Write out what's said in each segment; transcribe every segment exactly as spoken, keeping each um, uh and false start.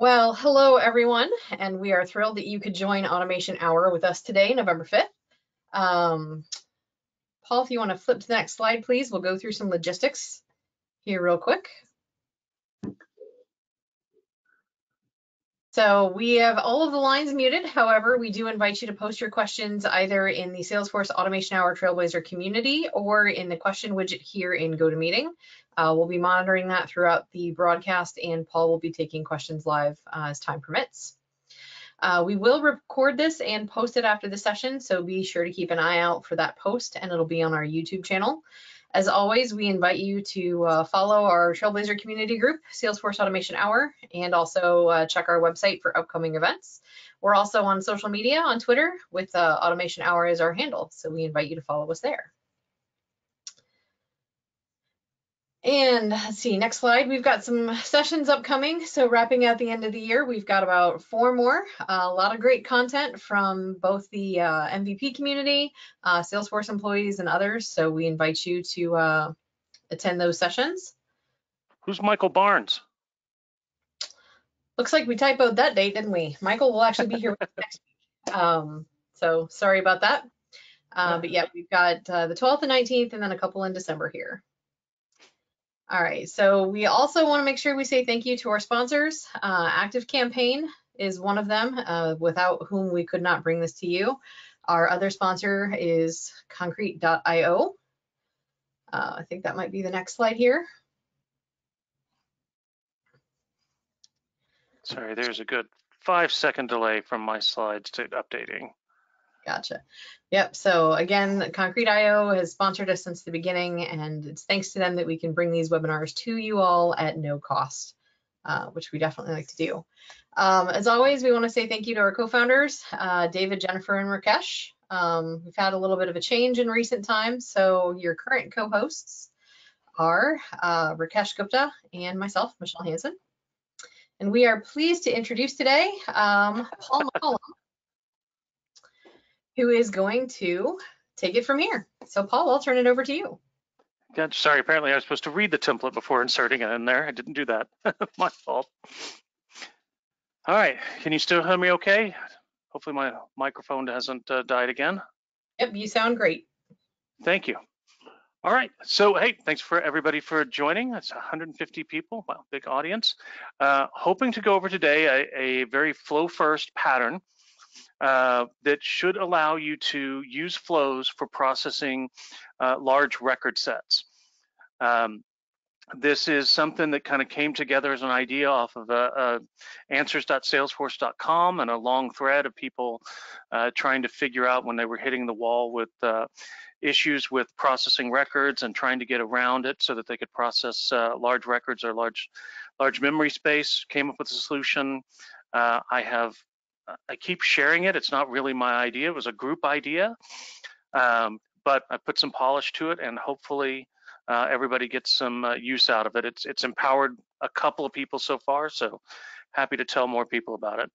Well, hello everyone, and we are thrilled that you could join Automation Hour with us today, November fifth. Um, Paul, if you want to flip to the next slide, please, we'll go through some logistics here real quick. So we have all of the lines muted. However, we do invite you to post your questions either in the Salesforce Automation Hour Trailblazer community or in the question widget here in GoToMeeting. Uh, we'll be monitoring that throughout the broadcast, and Paul will be taking questions live uh, as time permits. Uh, we will record this and post it after the session, so be sure to keep an eye out for that post, and it'll be on our YouTube channel. As always, we invite you to uh, follow our Trailblazer community group, Salesforce Automation Hour, and also uh, check our website for upcoming events. We're also on social media, on Twitter, with uh, Automation Hour as our handle, so we invite you to follow us there. And let's see, next slide, we've got some sessions upcoming. So wrapping at the end of the year, we've got about four more, a lot of great content from both the uh, M V P community, uh, Salesforce employees and others. So we invite you to uh, attend those sessions. Who's Michael Barnes? Looks like we typoed that date, didn't we? Michael will actually be here with us next week. Um, so sorry about that. Uh, but yeah, we've got uh, the twelfth and nineteenth, and then a couple in December here. All right, so we also want to make sure we say thank you to our sponsors. Uh, Active Campaign is one of them, uh, without whom we could not bring this to you. Our other sponsor is Concrete dot i o. Uh, I think that might be the next slide here. Sorry, there's a good five second delay from my slides to updating. Gotcha. Yep. So again, Concrete dot i o has sponsored us since the beginning, and it's thanks to them that we can bring these webinars to you all at no cost, uh, which we definitely like to do. Um, as always, we want to say thank you to our co-founders, uh, David, Jennifer, and Rakesh. Um, we've had a little bit of a change in recent times, so your current co-hosts are uh, Rakesh Gupta and myself, Michelle Hansen. And we are pleased to introduce today um, Paul McCollum, who is going to take it from here. So Paul, I'll turn it over to you. God, sorry, apparently I was supposed to read the template before inserting it in there. I didn't do that, my fault. All right, can you still hear me okay? Hopefully my microphone hasn't uh, died again. Yep, you sound great. Thank you. All right, so hey, thanks for everybody for joining. That's one hundred fifty people, wow, big audience. Uh, hoping to go over today a, a very flow first pattern Uh, that should allow you to use flows for processing uh, large record sets. Um, this is something that kind of came together as an idea off of uh, uh, answers dot salesforce dot com and a long thread of people uh, trying to figure out when they were hitting the wall with uh, issues with processing records and trying to get around it so that they could process uh, large records or large, large memory space. Came up with a solution. Uh, I have I keep sharing it. It's not really my idea. It was a group idea, um, but I put some polish to it, and hopefully uh, everybody gets some uh, use out of it. It's it's empowered a couple of people so far, so happy to tell more people about it.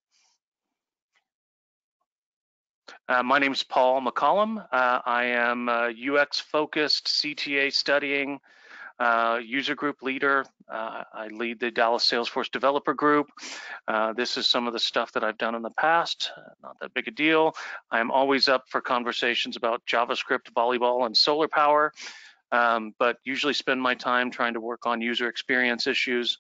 Uh, my name is Paul McCollum. Uh, I am a U X-focused C T A studying Uh, user group leader. Uh, I lead the Dallas Salesforce developer group. Uh, this is some of the stuff that I've done in the past. Not that big a deal. I'm always up for conversations about JavaScript, volleyball, and solar power, um, but usually spend my time trying to work on user experience issues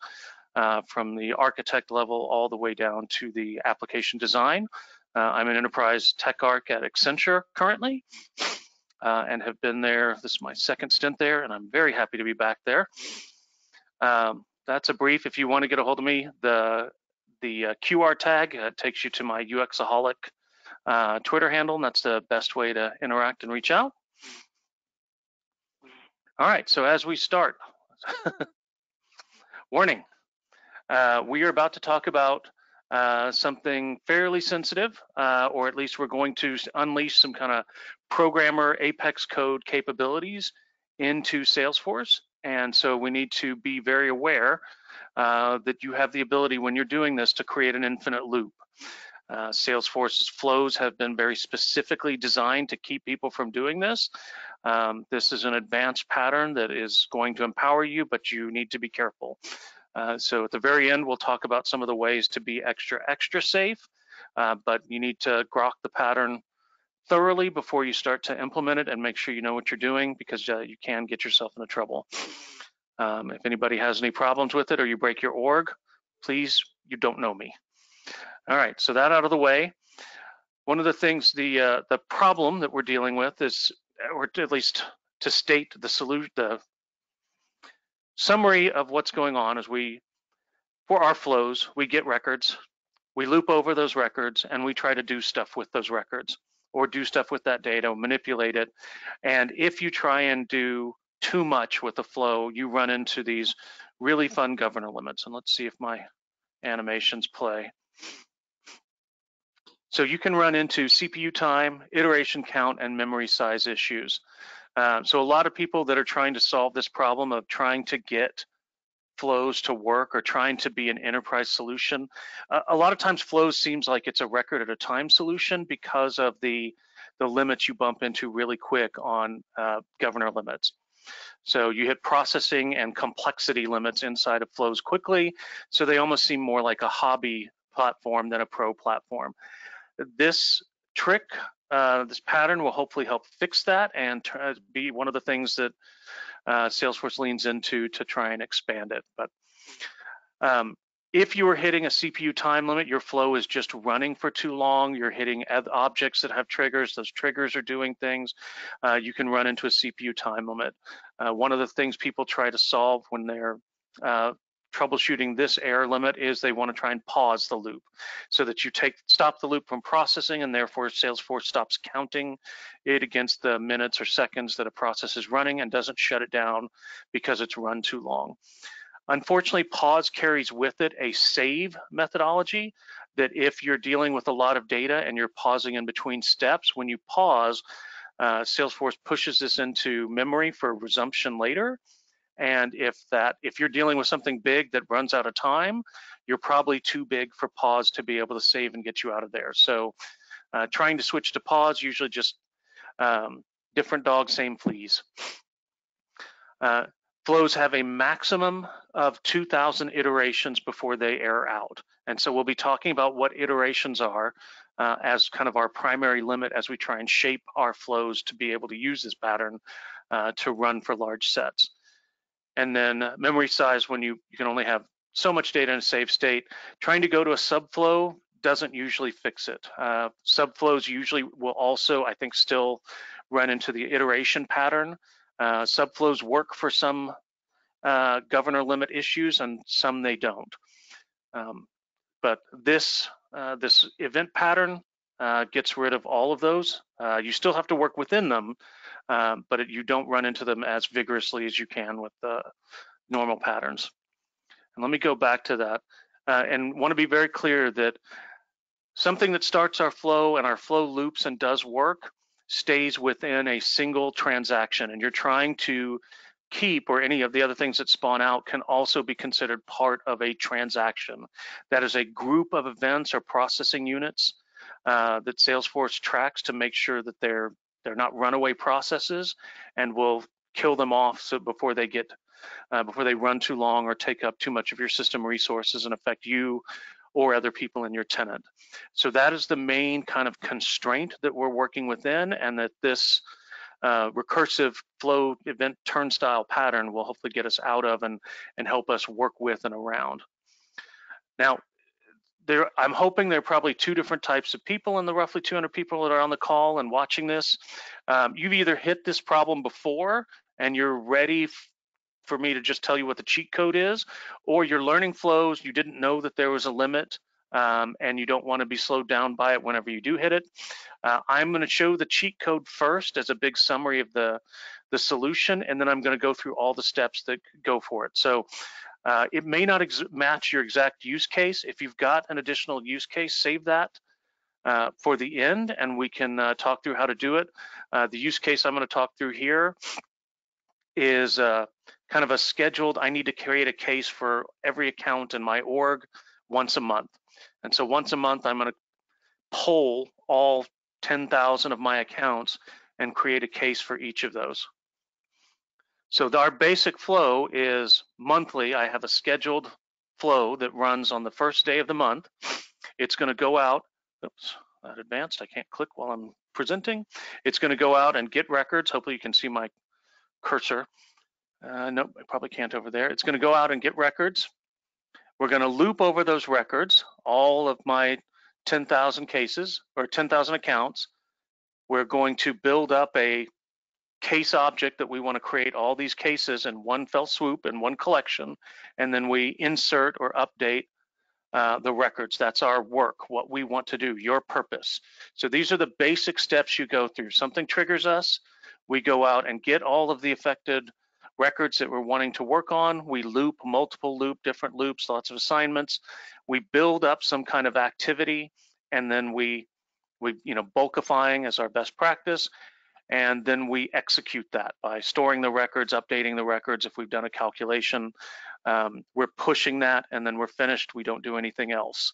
uh, from the architect level all the way down to the application design. Uh, I'm an enterprise tech arc at Accenture currently. Uh, and have been there. This is my second stint there, and I'm very happy to be back there. Um, that's a brief. If you want to get a hold of me, the the uh, Q R tag uh, takes you to my UXaholic uh, Twitter handle, and that's the best way to interact and reach out. All right, so as we start, warning, uh, we are about to talk about Uh, something fairly sensitive, uh, or at least we're going to unleash some kind of programmer Apex code capabilities into Salesforce. And so we need to be very aware uh, that you have the ability when you're doing this to create an infinite loop. Uh, Salesforce's flows have been very specifically designed to keep people from doing this. Um, this is an advanced pattern that is going to empower you, but you need to be careful. Uh, so at the very end, we'll talk about some of the ways to be extra, extra safe, uh, but you need to grok the pattern thoroughly before you start to implement it, and make sure you know what you're doing, because uh, you can get yourself into trouble. Um, if anybody has any problems with it or you break your org, please, you don't know me. All right, so that out of the way. One of the things, the uh, the problem that we're dealing with is, or at least to state the solution, the summary of what's going on is we, for our flows, we get records, we loop over those records, and we try to do stuff with those records, or do stuff with that data, manipulate it. And if you try and do too much with the flow, you run into these really fun governor limits. And let's see if my animations play. So you can run into C P U time, iteration count, and memory size issues. Uh, so a lot of people that are trying to solve this problem of trying to get flows to work, or trying to be an enterprise solution, uh, a lot of times flows seems like it's a record at a time solution because of the, the limits you bump into really quick on uh, governor limits. So you hit processing and complexity limits inside of flows quickly, so they almost seem more like a hobby platform than a pro platform. This trick, uh, this pattern will hopefully help fix that, and be one of the things that uh, Salesforce leans into to try and expand it. But um, if you are hitting a C P U time limit, your flow is just running for too long, you're hitting objects that have triggers, those triggers are doing things, uh, you can run into a C P U time limit. Uh, one of the things people try to solve when they're uh, troubleshooting this error limit is they want to try and pause the loop, so that you take stop the loop from processing, and therefore Salesforce stops counting it against the minutes or seconds that a process is running, and doesn't shut it down because it's run too long. Unfortunately, pause carries with it a save methodology that if you're dealing with a lot of data and you're pausing in between steps, when you pause, uh, Salesforce pushes this into memory for resumption later. And if that, if you're dealing with something big that runs out of time, you're probably too big for pause to be able to save and get you out of there. So uh, trying to switch to pause, usually just um, different dog, same fleas. Uh, flows have a maximum of two thousand iterations before they error out. And so we'll be talking about what iterations are uh, as kind of our primary limit as we try and shape our flows to be able to use this pattern uh, to run for large sets. And then memory size, when you, you can only have so much data in a save state, trying to go to a subflow doesn't usually fix it. Uh, subflows usually will also, I think, still run into the iteration pattern. Uh, subflows work for some uh, governor limit issues, and some they don't. Um, but this, uh, this event pattern uh, gets rid of all of those. Uh, you still have to work within them, Um, but it, you don't run into them as vigorously as you can with the normal patterns. And let me go back to that uh, and want to be very clear that something that starts our flow and our flow loops and does work stays within a single transaction, and you're trying to keep, or any of the other things that spawn out can also be considered part of a transaction. That is a group of events or processing units uh, that Salesforce tracks to make sure that they're They're not runaway processes, and will kill them off so before they get, uh, before they run too long or take up too much of your system resources and affect you or other people in your tenant. So that is the main kind of constraint that we're working within, and that this uh, recursive flow event turnstile pattern will hopefully get us out of and and help us work with and around. Now, There, I'm hoping there are probably two different types of people in the roughly two hundred people that are on the call and watching this. Um, you've either hit this problem before and you're ready for me to just tell you what the cheat code is, or you're learning flows, you didn't know that there was a limit, um, and you don't want to be slowed down by it whenever you do hit it. Uh, I'm going to show the cheat code first as a big summary of the, the solution, and then I'm going to go through all the steps that go for it. So. Uh, it may not ex match your exact use case. If you've got an additional use case, save that uh, for the end, and we can uh, talk through how to do it. Uh, the use case I'm going to talk through here is uh, kind of a scheduled, I need to create a case for every account in my org once a month. And so once a month, I'm going to poll all ten thousand of my accounts and create a case for each of those. So our basic flow is monthly. I have a scheduled flow that runs on the first day of the month. It's going to go out. Oops, not advanced. I can't click while I'm presenting. It's going to go out and get records. Hopefully you can see my cursor. Uh, nope, I probably can't over there. It's going to go out and get records. We're going to loop over those records, all of my ten thousand cases or ten thousand accounts. We're going to build up a case object that we want to create all these cases in one fell swoop, in one collection, and then we insert or update uh, the records. That's our work, what we want to do, your purpose. So these are the basic steps you go through. Something triggers us, we go out and get all of the affected records that we're wanting to work on. We loop, multiple loop, different loops, lots of assignments. We build up some kind of activity, and then we, we you know, bulkifying as our best practice. And then we execute that by storing the records, updating the records. If we've done a calculation, um, we're pushing that, and then we're finished. We don't do anything else.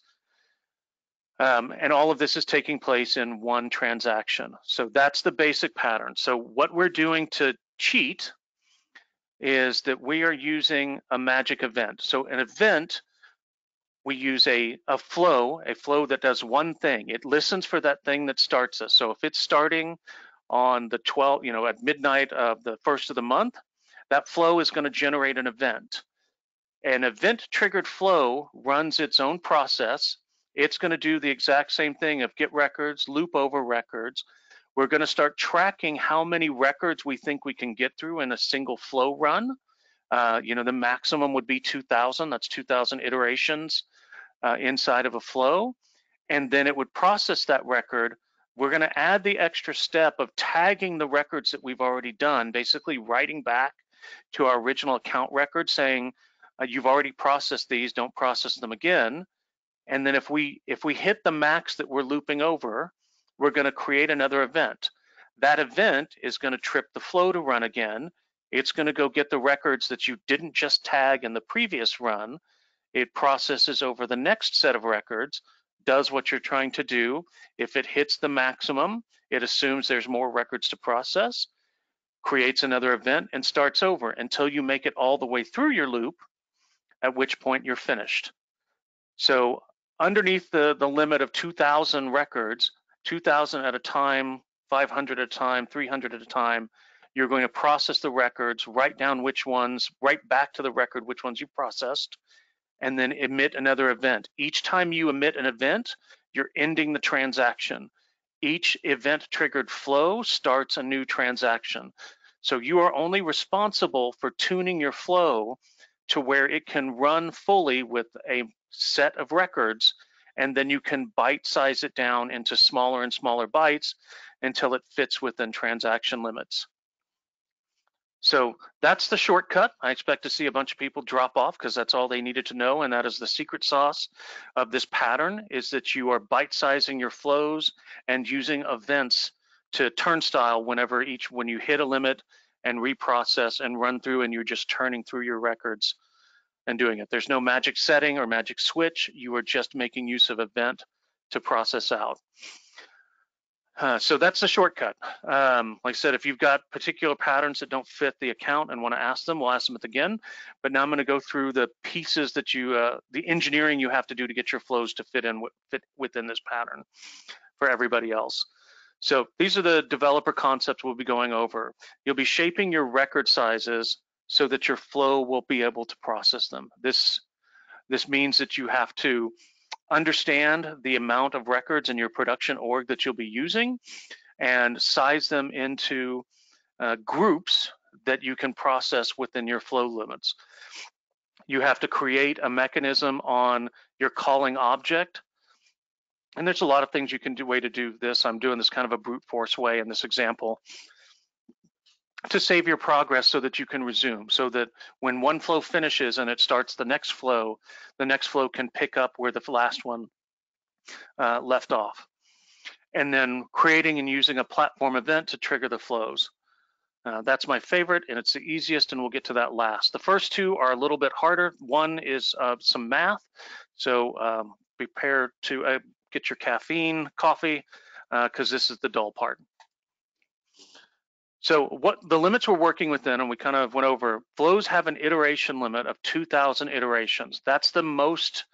Um, and all of this is taking place in one transaction. So that's the basic pattern. So what we're doing to cheat is that we are using a magic event. So an event, we use a, a flow, a flow that does one thing. It listens for that thing that starts us. So if it's starting on the twelfth, you know, at midnight of the first of the month, that flow is going to generate an event. An event-triggered flow runs its own process. It's going to do the exact same thing of get records, loop over records. We're going to start tracking how many records we think we can get through in a single flow run. Uh, you know, the maximum would be two thousand. That's two thousand iterations uh, inside of a flow. And then it would process that record. We're going to add the extra step of tagging the records that we've already done, basically writing back to our original account record saying, uh, you've already processed these, don't process them again. And then if we, if we hit the max that we're looping over, we're going to create another event. That event is going to trip the flow to run again. It's going to go get the records that you didn't just tag in the previous run. It processes over the next set of records, does what you're trying to do. If it hits the maximum, it assumes there's more records to process, creates another event, and starts over until you make it all the way through your loop, at which point you're finished. So underneath the, the limit of two thousand records, two thousand at a time, five hundred at a time, three hundred at a time, you're going to process the records, write down which ones, write back to the record which ones you processed, and then emit another event. Each time you emit an event, you're ending the transaction. Each event-triggered flow starts a new transaction. So you are only responsible for tuning your flow to where it can run fully with a set of records, and then you can bite-size it down into smaller and smaller bites until it fits within transaction limits. So that's the shortcut. I expect to see a bunch of people drop off because that's all they needed to know, and that is the secret sauce of this pattern, is that you are bite-sizing your flows and using events to turnstile whenever each, when you hit a limit and reprocess and run through, and you're just turning through your records and doing it. There's no magic setting or magic switch. You are just making use of event to process out. Uh, so that's the shortcut. Um, like I said, if you've got particular patterns that don't fit the account and want to ask them, we'll ask them at the again. But now I'm going to go through the pieces that you, uh, the engineering you have to do to get your flows to fit in fit within this pattern for everybody else. So these are the developer concepts we'll be going over. You'll be shaping your record sizes so that your flow will be able to process them. This, this means that you have to understand the amount of records in your production org that you'll be using and size them into uh, groups that you can process within your flow limits. You have to create a mechanism on your calling object. And there's a lot of things you can do, way to do this. I'm doing this kind of a brute force way in this example to save your progress so that you can resume, so that when one flow finishes and it starts the next flow, the next flow can pick up where the last one uh, left off. And then creating and using a platform event to trigger the flows. Uh, that's my favorite, and it's the easiest, and we'll get to that last. The first two are a little bit harder. One is uh, some math, so um, prepare to uh, get your caffeine, coffee, because uh, this is the dull part. So what the limits we're working within, and we kind of went over, flows have an iteration limit of two thousand iterations. That's the most,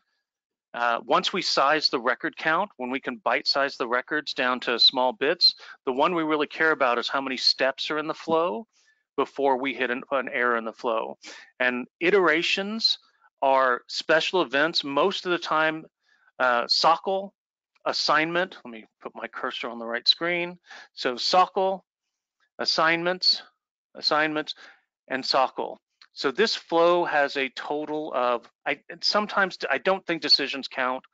uh, once we size the record count, when we can bite size the records down to small bits, the one we really care about is how many steps are in the flow before we hit an, an error in the flow. And iterations are special events. Most of the time, uh, S O C L assignment, let me put my cursor on the right screen. So S O C L, assignments, assignments, and S O C L. So this flow has a total of, I sometimes I don't think decisions count.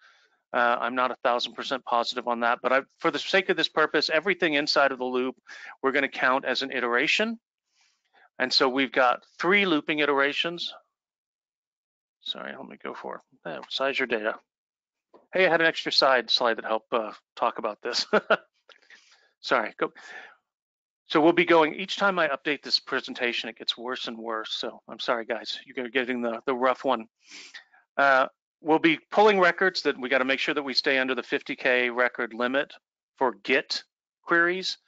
Uh, I'm not a thousand percent positive on that, but I, for the sake of this purpose, everything inside of the loop, we're gonna count as an iteration. And so we've got three looping iterations. Sorry, let me go for it. There, size your data. Hey, I had an extra side slide that helped uh, talk about this. Sorry, go. So we'll be going, each time I update this presentation, it gets worse and worse. So I'm sorry, guys, you're getting the, the rough one. Uh, we'll be pulling records that we got to make sure that we stay under the fifty K record limit for Git queries,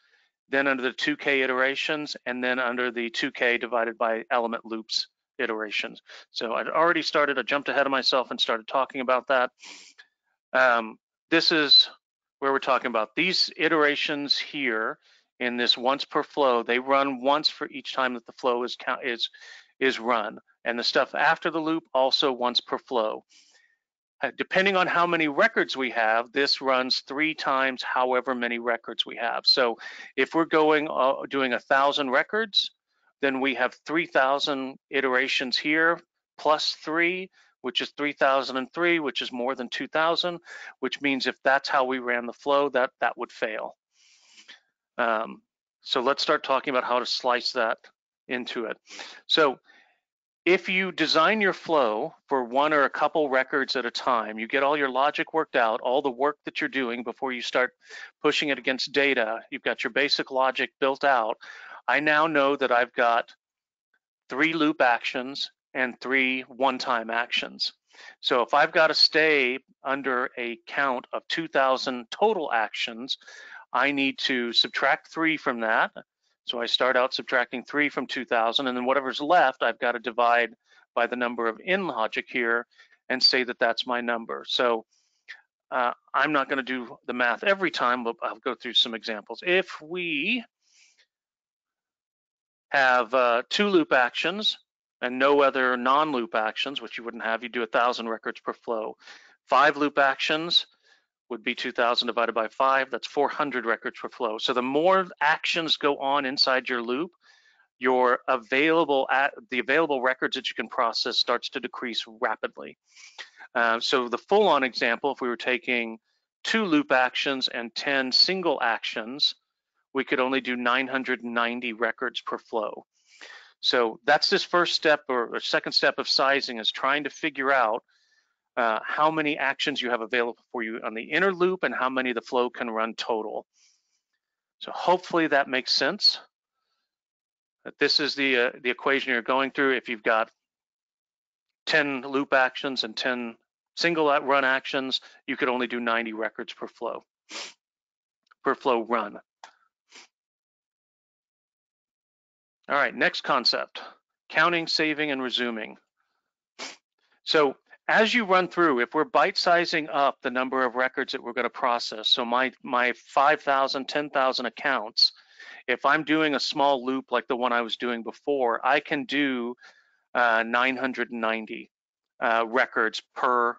then under the two K iterations, and then under the two K divided by element loops iterations. So I'd already started, I jumped ahead of myself and started talking about that. Um, this is where we're talking about these iterations here. In this once per flow, they run once for each time that the flow is is is run, and the stuff after the loop also once per flow. Uh, depending on how many records we have, this runs three times however many records we have. So if we're going uh, doing a thousand records, then we have three thousand iterations here plus three, which is three thousand three, which is more than two thousand, which means if that's how we ran the flow, that that would fail. Um, so let's start talking about how to slice that into it. So if you design your flow for one or a couple records at a time, you get all your logic worked out, all the work that you're doing before you start pushing it against data, you've got your basic logic built out. I now know that I've got three loop actions and three one-time actions. So if I've got to stay under a count of two thousand total actions, I need to subtract three from that. So I start out subtracting three from two thousand, and then whatever's left, I've got to divide by the number of in logic here and say that that's my number. So uh, I'm not gonna do the math every time, but I'll go through some examples. If we have uh, two loop actions and no other non-loop actions, which you wouldn't have, you do one thousand records per flow. Five loop actions would be two thousand divided by five, that's four hundred records per flow. So the more actions go on inside your loop, your available at the available records that you can process starts to decrease rapidly. Uh, so the full-on example, if we were taking two loop actions and ten single actions, we could only do nine hundred ninety records per flow. So that's this first step, or, or second step of sizing, is trying to figure out Uh, how many actions you have available for you on the inner loop and how many the flow can run total. So hopefully that makes sense. But this is the uh, the equation you're going through. If you've got ten loop actions and ten single run actions, you could only do ninety records per flow, per flow run. All right, next concept, counting, saving, and resuming. So as you run through, if we're bite sizing up the number of records that we're going to process, so my, my five thousand, ten thousand accounts, if I'm doing a small loop like the one I was doing before, I can do uh, nine hundred ninety uh, records per,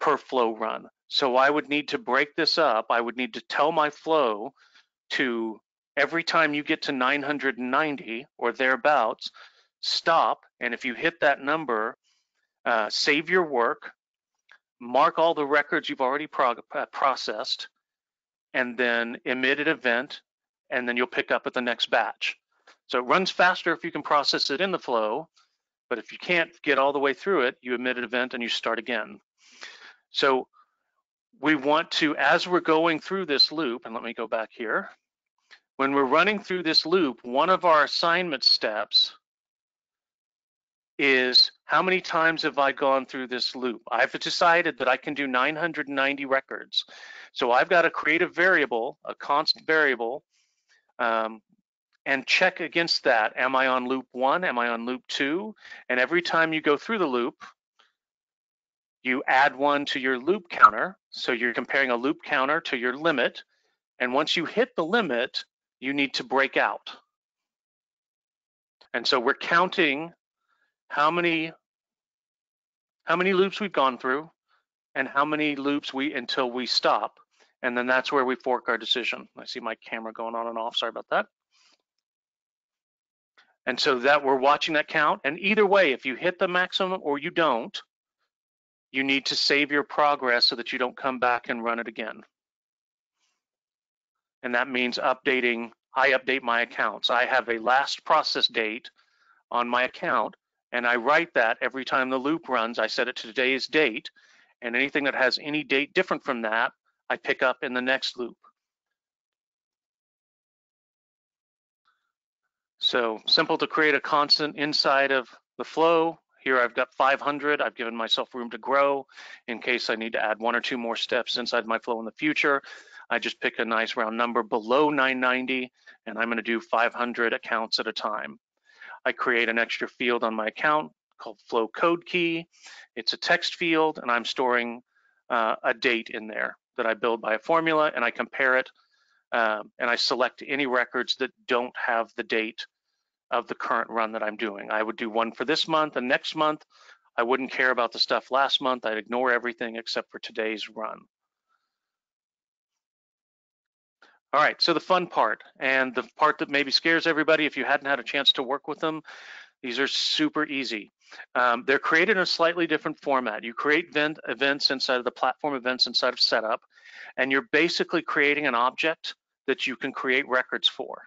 per flow run. So I would need to break this up. I would need to tell my flow to, every time you get to nine hundred ninety or thereabouts, stop, and if you hit that number, Uh, save your work, mark all the records you've already prog uh, processed, and then emit an event, and then you'll pick up at the next batch. So it runs faster if you can process it in the flow, but if you can't get all the way through it, you emit an event and you start again. So we want to, as we're going through this loop, and let me go back here, when we're running through this loop, one of our assignment steps is how many times have I gone through this loop? I've decided that I can do nine hundred ninety records. So I've got to create a variable, a constant variable, um, and check against that. Am I on loop one? Am I on loop two? And every time you go through the loop, you add one to your loop counter. So you're comparing a loop counter to your limit. And once you hit the limit, you need to break out. And so we're counting how many how many loops we've gone through and how many loops we until we stop. And then that's where we fork our decision. I see my camera going on and off, sorry about that. And so that we're watching that count. And either way, if you hit the maximum or you don't, you need to save your progress so that you don't come back and run it again. And that means updating. I update my accounts. I have a last process date on my account, and I write that every time the loop runs. I set it to today's date, and anything that has any date different from that, I pick up in the next loop. So simple to create a constant inside of the flow. Here I've got five hundred. I've given myself room to grow in case I need to add one or two more steps inside my flow in the future. I just pick a nice round number below nine ninety, and I'm going to do five hundred accounts at a time. I create an extra field on my account called Flow Code Key. It's a text field, and I'm storing uh, a date in there that I build by a formula, and I compare it, um, and I select any records that don't have the date of the current run that I'm doing. I would do one for this month and next month. I wouldn't care about the stuff last month. I'd ignore everything except for today's run. All right, so the fun part, and the part that maybe scares everybody if you hadn't had a chance to work with them, these are super easy. Um, they're created in a slightly different format. You create event, events inside of the platform events inside of setup, and you're basically creating an object that you can create records for.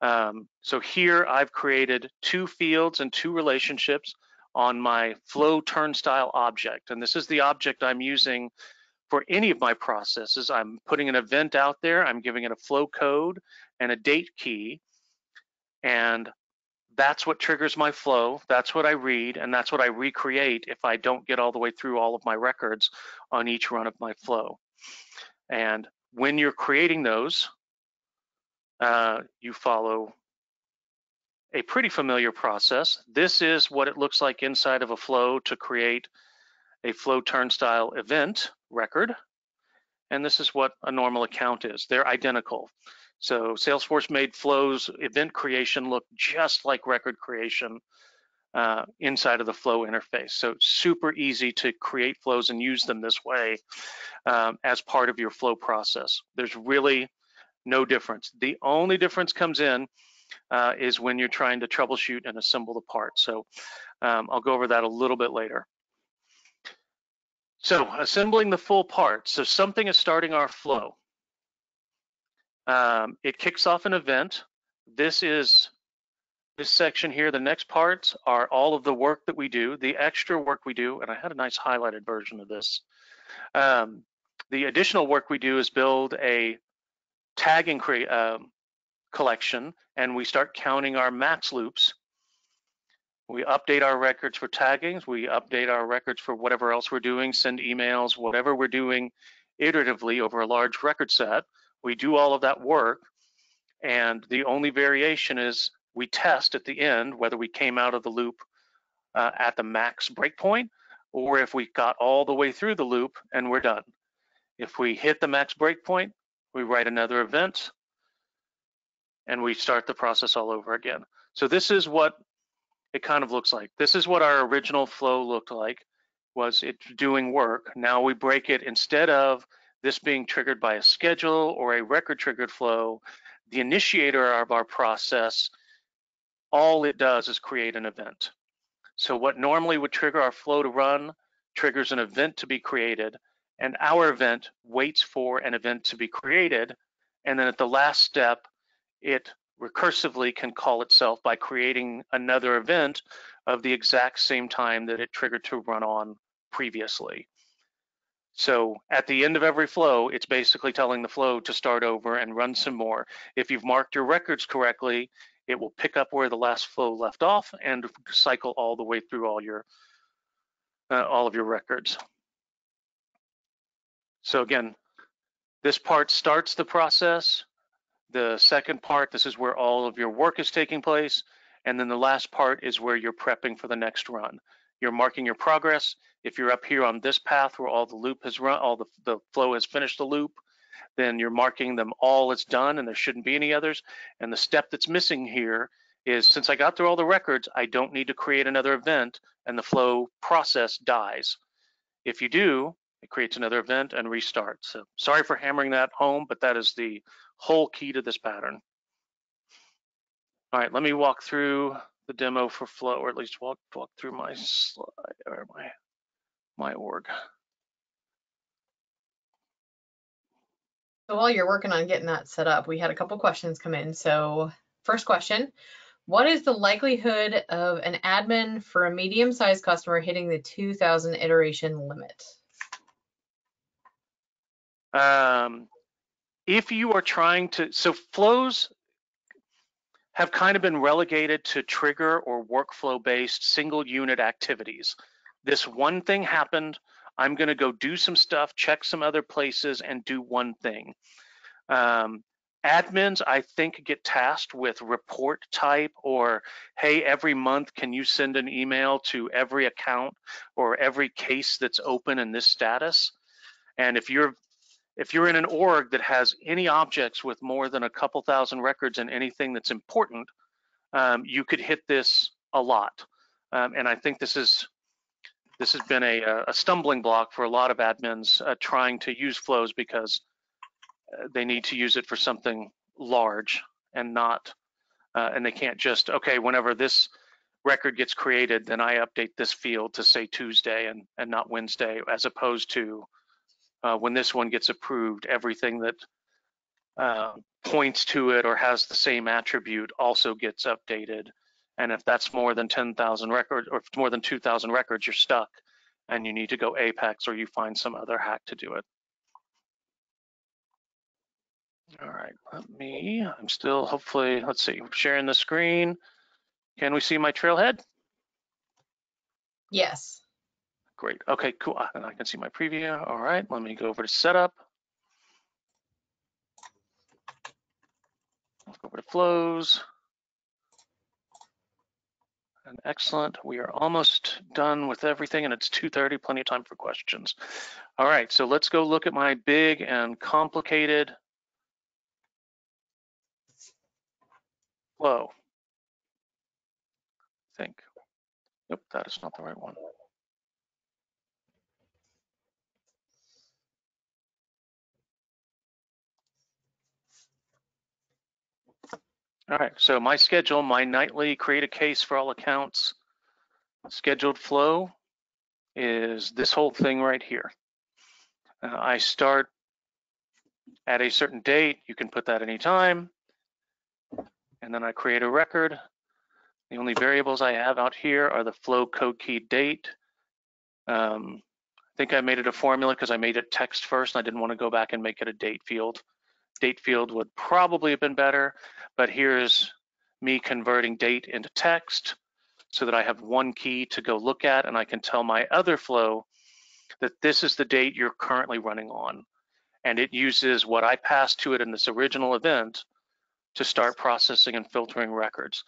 Um, so here I've created two fields and two relationships on my flow turnstile object, and this is the object I'm using for any of my processes. I'm putting an event out there, I'm giving it a flow code and a date key, and that's what triggers my flow, that's what I read, and that's what I recreate if I don't get all the way through all of my records on each run of my flow. And when you're creating those, Uh, you follow a pretty familiar process. This is what it looks like inside of a flow to create a flow turnstile event record. And this is what a normal account is. They're identical. So Salesforce made Flow's event creation look just like record creation uh, inside of the flow interface. So super easy to create flows and use them this way um, as part of your flow process. There's really no difference. The only difference comes in uh, is when you're trying to troubleshoot and assemble the part. So um, I'll go over that a little bit later. So assembling the full part. So something is starting our flow. Um, it kicks off an event. This is this section here. The next parts are all of the work that we do, the extra work we do, and I had a nice highlighted version of this. Um, the additional work we do is build a tagging create um, collection, and we start counting our max loops. We update our records for taggings, we update our records for whatever else we're doing, send emails, whatever we're doing iteratively over a large record set. We do all of that work, and the only variation is we test at the end whether we came out of the loop uh, at the max breakpoint, or if we got all the way through the loop and we're done. If we hit the max breakpoint, we write another event, and we start the process all over again. So this is what it kind of looks like. This is what our original flow looked like, was it doing work. Now we break it. Instead of this being triggered by a schedule or a record-triggered flow, the initiator of our process, all it does is create an event. So what normally would trigger our flow to run triggers an event to be created, and our event waits for an event to be created, and then at the last step, it recursively can call itself by creating another event of the exact same time that it triggered to run on previously. So at the end of every flow, it's basically telling the flow to start over and run some more. If you've marked your records correctly, it will pick up where the last flow left off and cycle all the way through all your uh, all of your records. So again, this part starts the process, The second part, this is where all of your work is taking place. And then the last part is where you're prepping for the next run. You're marking your progress. If you're up here on this path where all the loop has run, all the, the flow has finished the loop, then you're marking them all as done and there shouldn't be any others. And the step that's missing here is, since I got through all the records, I don't need to create another event and the flow process dies. If you do, it creates another event and restarts. So sorry for hammering that home, but that is the whole key to this pattern. All right, let me walk through the demo for Flow, or at least walk walk through my slide or my my org. So while you're working on getting that set up, we had a couple questions come in. So first question, what is the likelihood of an admin for a medium-sized customer hitting the two thousand iteration limit? Um, if you are trying to, so flows have kind of been relegated to trigger or workflow-based single unit activities. This one thing happened, I'm gonna go do some stuff, check some other places and do one thing. Um, admins, I think, get tasked with report type or, hey, every month, can you send an email to every account or every case that's open in this status? And if you're If you're in an org that has any objects with more than a couple thousand records and anything that's important, um, you could hit this a lot. Um, and I think this is this has been a, a stumbling block for a lot of admins uh, trying to use flows because they need to use it for something large and not, uh, and they can't just, okay, whenever this record gets created, then I update this field to say Tuesday and, and not Wednesday, as opposed to Uh, when this one gets approved, everything that uh, points to it or has the same attribute also gets updated. And if that's more than ten thousand records, or if it's more than two thousand records, you're stuck and you need to go Apex or you find some other hack to do it. All right, let me, I'm still hopefully, let's see, sharing the screen. Can we see my trailhead? Yes. Great, okay, cool, and I can see my preview. All right, let me go over to setup. Let's go over to flows. And excellent, we are almost done with everything and it's two thirty, plenty of time for questions. All right, so let's go look at my big and complicated flow, I think. Nope, that is not the right one. All right, so my schedule, my nightly create a case for all accounts scheduled flow is this whole thing right here. Uh, I start at a certain date, you can put that any time, and then I create a record. The only variables I have out here are the flow code key date. Um, I think I made it a formula because I made it text first and I didn't want to go back and make it a date field. Date field would probably have been better, but here's me converting date into text so that I have one key to go look at and I can tell my other flow that this is the date you're currently running on. And it uses what I passed to it in this original event to start processing and filtering records.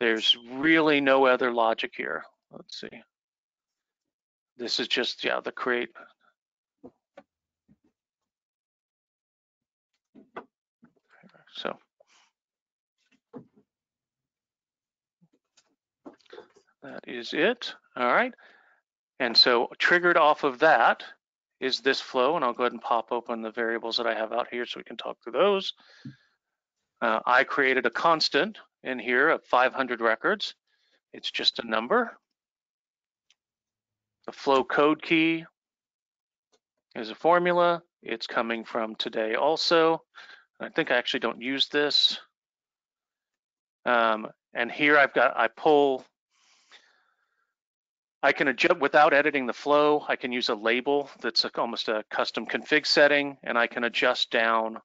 There's really no other logic here. Let's see. This is just, yeah, the create. So that is it. All right. And so triggered off of that is this flow. And I'll go ahead and pop open the variables that I have out here so we can talk through those. Uh, I created a constant in here of five hundred records. It's just a number. The flow code key is a formula. It's coming from today also. I think I actually don't use this. Um, and here I've got, I pull, I can adjust without editing the flow. I can use a label that's a, almost a custom config setting, and I can adjust down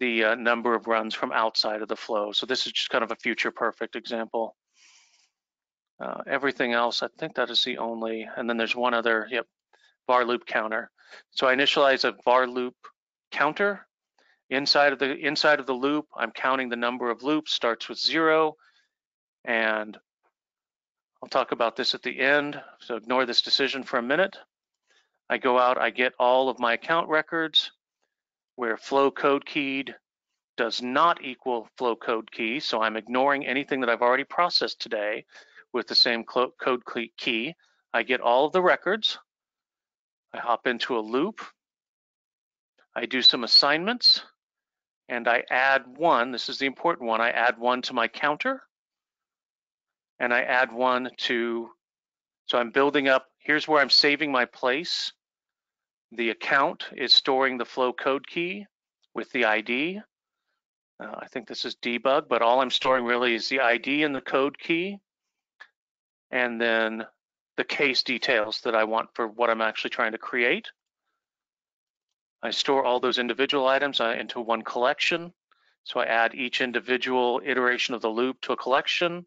the uh, number of runs from outside of the flow. So this is just kind of a future perfect example. Uh, everything else, I think that is the only, and then there's one other, yep, var loop counter. So I initialize a var loop counter. Inside of the inside of the loop, I'm counting the number of loops, starts with zero, and I'll talk about this at the end, so ignore this decision for a minute. I go out, I get all of my account records where flow code keyed does not equal flow code key, so I'm ignoring anything that I've already processed today with the same code key. I get all of the records, I hop into a loop, I do some assignments, and I add one, this is the important one, I add one to my counter, and I add one to, so I'm building up, here's where I'm saving my place. The account is storing the flow code key with the I D. Uh, I think this is debug, but all I'm storing really is the I D and the code key, and then the case details that I want for what I'm actually trying to create. I store all those individual items into one collection. So I add each individual iteration of the loop to a collection,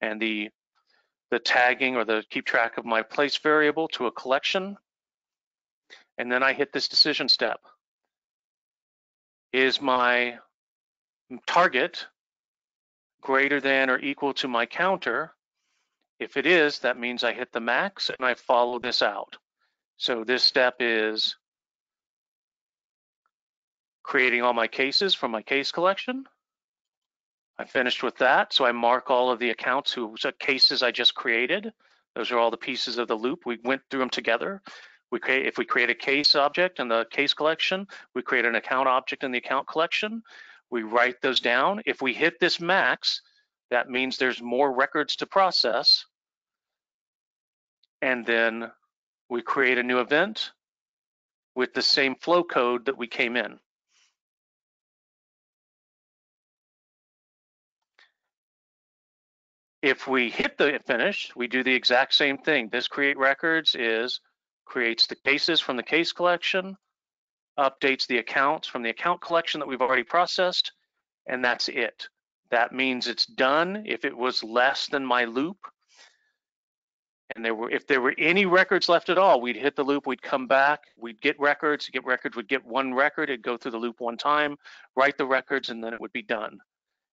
and the, the tagging or the keep track of my place variable to a collection. And then I hit this decision step. Is my target greater than or equal to my counter? If it is, that means I hit the max and I follow this out. So this step is creating all my cases from my case collection. I finished with that, so I mark all of the accounts whose cases I just created. Those are all the pieces of the loop. We went through them together. We create, if we create a case object in the case collection, we create an account object in the account collection. We write those down. If we hit this max, that means there's more records to process. And then we create a new event with the same flow code that we came in. If we hit the finish, we do the exact same thing. This create records is creates the cases from the case collection, updates the accounts from the account collection that we've already processed, and that's it. That means it's done. If it was less than my loop, and there were if there were any records left at all, we'd hit the loop, we'd come back, we'd get records, get records, we'd get one record, it'd go through the loop one time, write the records, and then it would be done.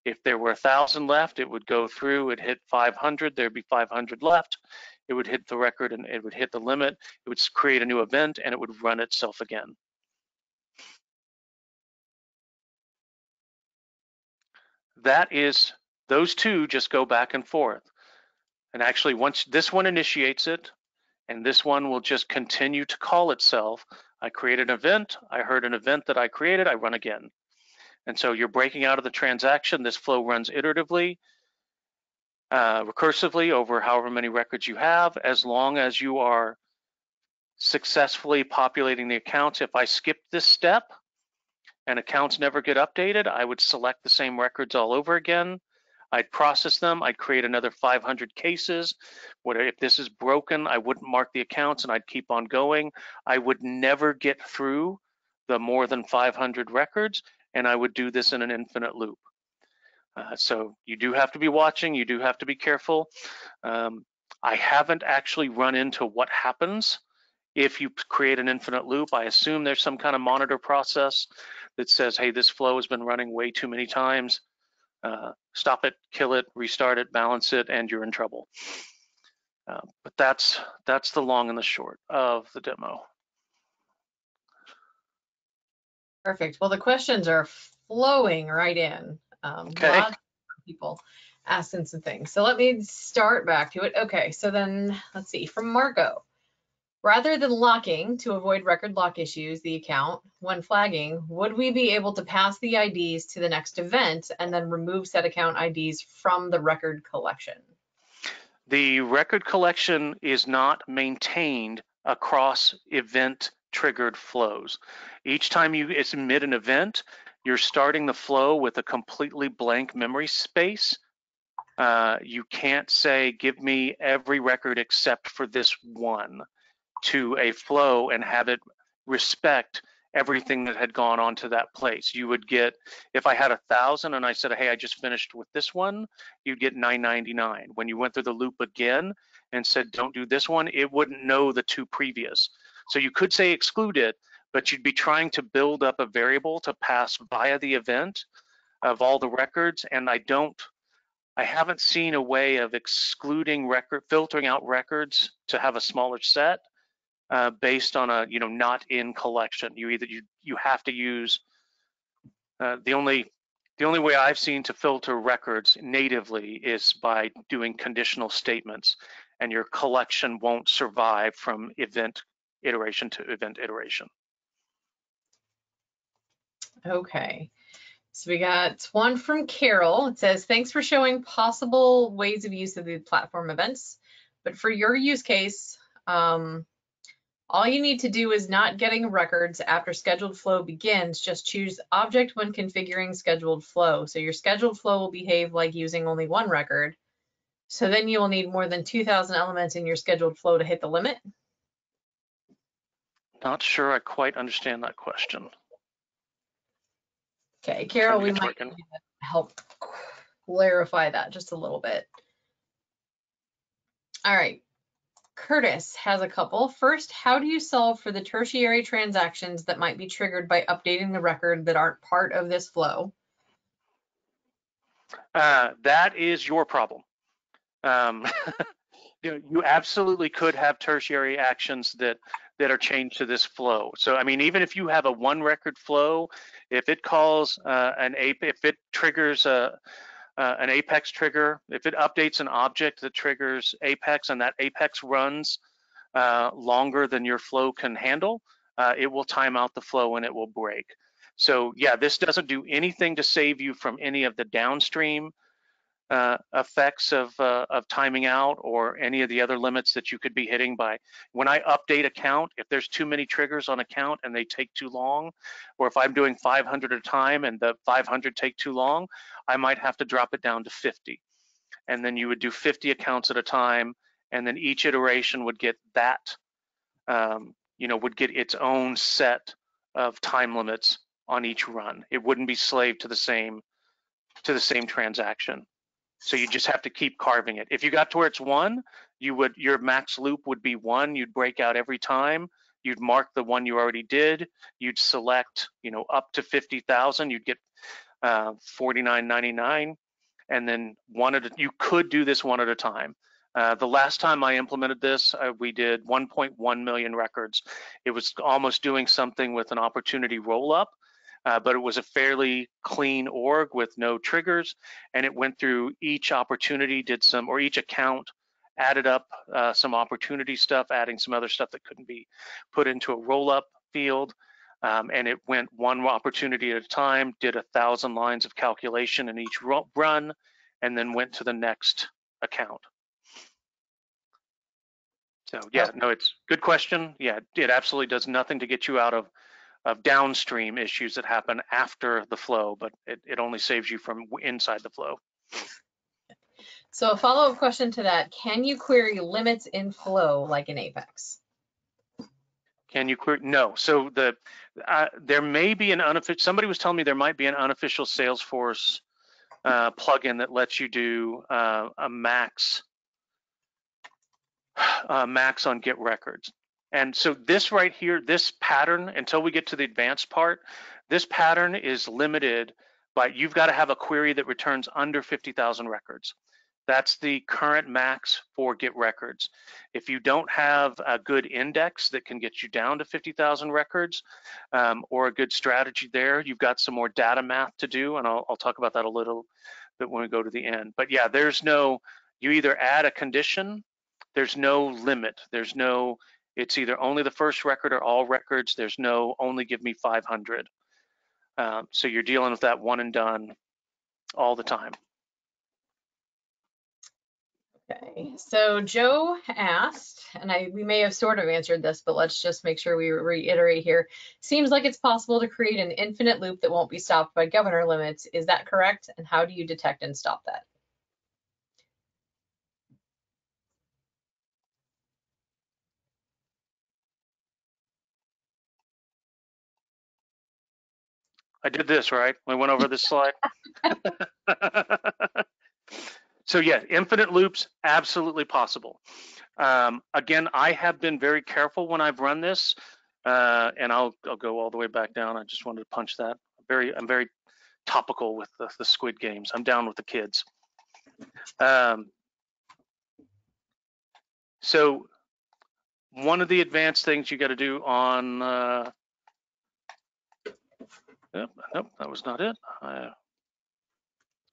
If there were one thousand left, it would go through, it'd hit five hundred, there'd be five hundred left, it would hit the record and it would hit the limit, it would create a new event, and it would run itself again. That is, those two just go back and forth. And actually, once this one initiates it, and this one will just continue to call itself, I create an event, I heard an event that I created, I run again. And so you're breaking out of the transaction. This flow runs iteratively, uh, recursively over however many records you have, as long as you are successfully populating the accounts. If I skip this step and accounts never get updated, I would select the same records all over again. I'd process them. I'd create another five hundred cases. What if this is broken? I wouldn't mark the accounts and I'd keep on going. I would never get through the more than five hundred records. And I would do this in an infinite loop. Uh, so you do have to be watching, you do have to be careful. Um, I haven't actually run into what happens if you create an infinite loop. I assume there's some kind of monitor process that says, hey, this flow has been running way too many times. Uh, stop it, kill it, restart it, balance it, and you're in trouble. Uh, but that's, that's the long and the short of the demo. Perfect. Well, the questions are flowing right in. Um, okay. Lots of people asking some things. So let me start back to it. Okay. So then let's see, from Marco. Rather than locking to avoid record lock issues, the account, when flagging, would we be able to pass the I Ds to the next event and then remove said account I Ds from the record collection? The record collection is not maintained across event triggered flows. Each time you submit an event, you're starting the flow with a completely blank memory space. Uh, you can't say, give me every record except for this one to a flow and have it respect everything that had gone on to that place. You would get, if I had a thousand and I said, hey, I just finished with this one, you'd get nine ninety-nine. When you went through the loop again and said, don't do this one, it wouldn't know the two previous. So you could say exclude it, but you'd be trying to build up a variable to pass via the event of all the records. And I don't, I haven't seen a way of excluding record, filtering out records to have a smaller set uh, based on a, you know, not in collection. You either, you, you have to use uh, the only, the only way I've seen to filter records natively is by doing conditional statements, and your collection won't survive from event iteration to event iteration. Okay, so we got one from Carol. It says, thanks for showing possible ways of use of the platform events, but for your use case, um, all you need to do is not getting records after scheduled flow begins, just choose object when configuring scheduled flow. So your scheduled flow will behave like using only one record. So then you will need more than two thousand elements in your scheduled flow to hit the limit. Not sure I quite understand that question. Okay, Carol, we might help clarify that just a little bit. All right. Curtis has a couple. First, how do you solve for the tertiary transactions that might be triggered by updating the record that aren't part of this flow? Uh, that is your problem. Um, you know, you absolutely could have tertiary actions that, that are changed to this flow. So, I mean, even if you have a one record flow, if it calls uh, an ape, if it triggers a Uh, an Apex trigger, if it updates an object that triggers Apex and that Apex runs uh, longer than your flow can handle, uh, it will time out the flow and it will break. So yeah, this doesn't do anything to save you from any of the downstream uh, effects of, uh, of timing out or any of the other limits that you could be hitting by. When I update a count, if there's too many triggers on a count and they take too long, or if I'm doing five hundred at a time and the five hundred take too long, I might have to drop it down to fifty. And then you would do fifty accounts at a time, and then each iteration would get that, um, you know, would get its own set of time limits on each run. It wouldn't be slave to the same, to the same transaction. So you just have to keep carving it. If you got to where it's one, you would, your max loop would be one. You'd break out every time. You'd mark the one you already did. You'd select, you know, up to fifty thousand. You'd get Uh, forty-nine ninety-nine, and then one at a, you could do this one at a time. Uh, the last time I implemented this, uh, we did one point one million records. It was almost doing something with an opportunity roll-up, uh, but it was a fairly clean org with no triggers, and it went through each opportunity, did some, or each account, added up uh, some opportunity stuff, adding some other stuff that couldn't be put into a roll-up field. Um, and it went one opportunity at a time, did a thousand lines of calculation in each run, and then went to the next account. So yeah, no, it's good question. Yeah, it absolutely does nothing to get you out of, of downstream issues that happen after the flow, but it, it only saves you from inside the flow. So a follow-up question to that, can you query limits in flow like in Apex? Can you query? No. So the uh, there may be an unofficial. Somebody was telling me there might be an unofficial Salesforce uh, plugin that lets you do uh, a max uh, max on get records. And so this right here, this pattern, until we get to the advanced part, this pattern is limited by you've got to have a query that returns under fifty thousand records. That's the current max for get records. If you don't have a good index that can get you down to fifty thousand records um, or a good strategy there, you've got some more data math to do, and I'll, I'll talk about that a little bit when we go to the end. But yeah, there's no, you either add a condition, there's no limit, there's no, it's either only the first record or all records, there's no only give me five hundred. Um, so you're dealing with that one and done all the time. Okay, so Joe asked, and I, we may have sort of answered this, but let's just make sure we reiterate here. Seems like it's possible to create an infinite loop that won't be stopped by governor limits. Is that correct? And how do you detect and stop that? I did this, right? We went over this slide. So yeah, infinite loops, absolutely possible. Um, again, I have been very careful when I've run this uh, and I'll I'll go all the way back down. I just wanted to punch that. Very I'm very topical with the, the Squid Games. I'm down with the kids. Um, so one of the advanced things you got to do on. Uh, Nope, nope, that was not it. I,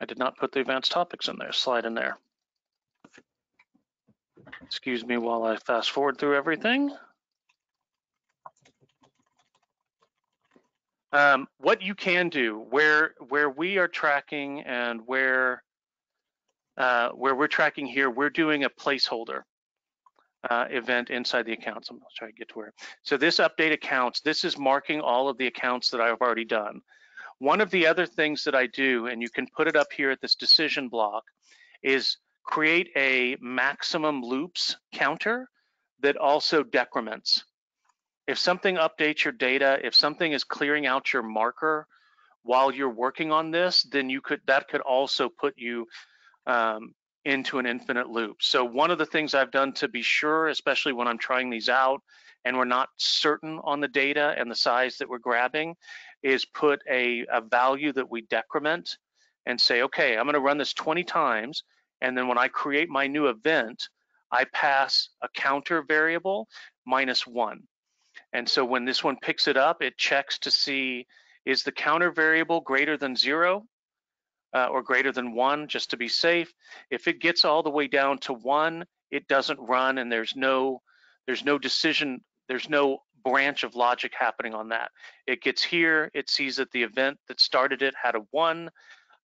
I did not put the advanced topics in there, slide in there. Excuse me while I fast forward through everything. Um, what you can do, where where we are tracking and where uh, where we're tracking here, we're doing a placeholder uh, event inside the accounts. I'm try to get to where. So this update accounts, this is marking all of the accounts that I've already done. One of the other things that I do, and you can put it up here at this decision block, is create a maximum loops counter that also decrements. If something updates your data, if something is clearing out your marker while you're working on this, then you could that could also put you um, into an infinite loop. So one of the things I've done to be sure, especially when I'm trying these out and we're not certain on the data and the size that we're grabbing, is put a, a value that we decrement and say, okay, I'm going to run this twenty times. And then when I create my new event, I pass a counter variable minus one. And so when this one picks it up, it checks to see, is the counter variable greater than zero uh, or greater than one, just to be safe. If it gets all the way down to one, it doesn't run, and there's no, there's no decision, there's no branch of logic happening on that. It gets here, it sees that the event that started it had a one,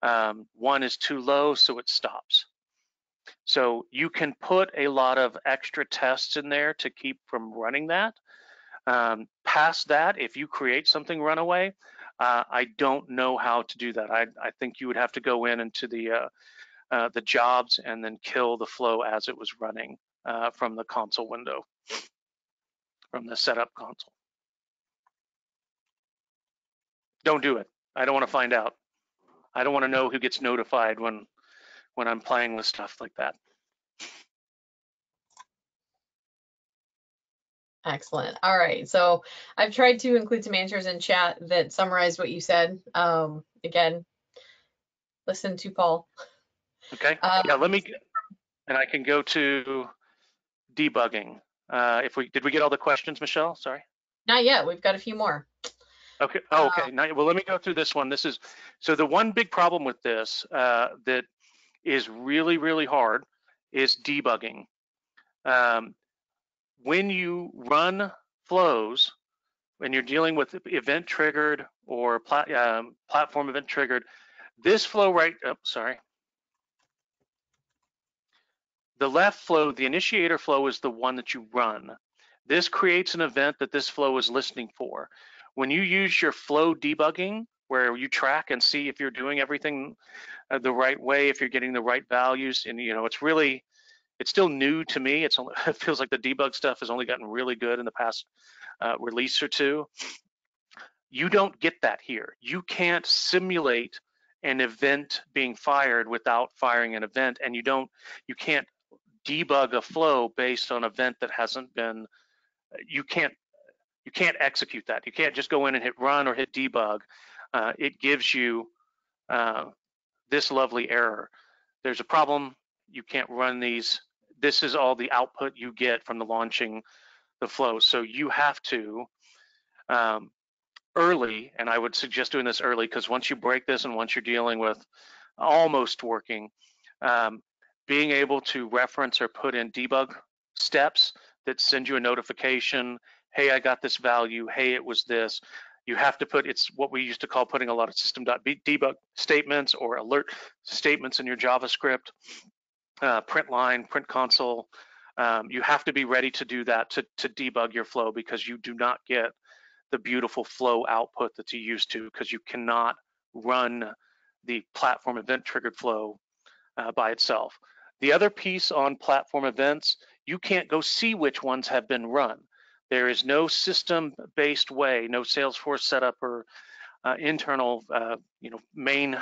um, one is too low, so it stops. So you can put a lot of extra tests in there to keep from running that. Um, past that, if you create something runaway, uh, I don't know how to do that. I, I think you would have to go in into the uh, uh, the jobs and then kill the flow as it was running uh, from the console window, from the setup console. Don't do it. I don't want to find out. I don't want to know who gets notified when when I'm playing with stuff like that. Excellent. All right. So I've tried to include some answers in chat that summarize what you said. Um, again, listen to Paul. Okay. Um, yeah. Let me. And I can go to debugging. Uh, if we did we get all the questions, Michelle? Sorry. Not yet. We've got a few more. Okay. Oh, okay. Uh, Not, well, let me go through this one. This is so the one big problem with this uh, that. is really, really hard is debugging. Um, when you run flows, when you're dealing with event triggered or plat, um, platform event triggered, this flow right, oh, sorry. The left flow, the initiator flow is the one that you run. This creates an event that this flow is listening for. When you use your flow debugging, where you track and see if you're doing everything the right way, if you're getting the right values. And, you know, it's really, it's still new to me. It's only, it feels like the debug stuff has only gotten really good in the past uh, release or two. You don't get that here. You can't simulate an event being fired without firing an event. And you don't, you can't debug a flow based on an event that hasn't been, you can't, you can't execute that. You can't just go in and hit run or hit debug. Uh, it gives you uh, this lovely error. There's a problem, you can't run these. This is all the output you get from the launching the flow. So you have to um, early, and I would suggest doing this early because once you break this and once you're dealing with almost working, um, being able to reference or put in debug steps that send you a notification, hey, I got this value, hey, it was this. You have to put, it's what we used to call putting a lot of system.debug statements or alert statements in your JavaScript, uh, print line, print console. Um, you have to be ready to do that to, to debug your flow because you do not get the beautiful flow output that you used to because you cannot run the platform event triggered flow uh, by itself. The other piece on platform events, you can't go see which ones have been run. There is no system-based way, no Salesforce setup or uh, internal, uh, you know, main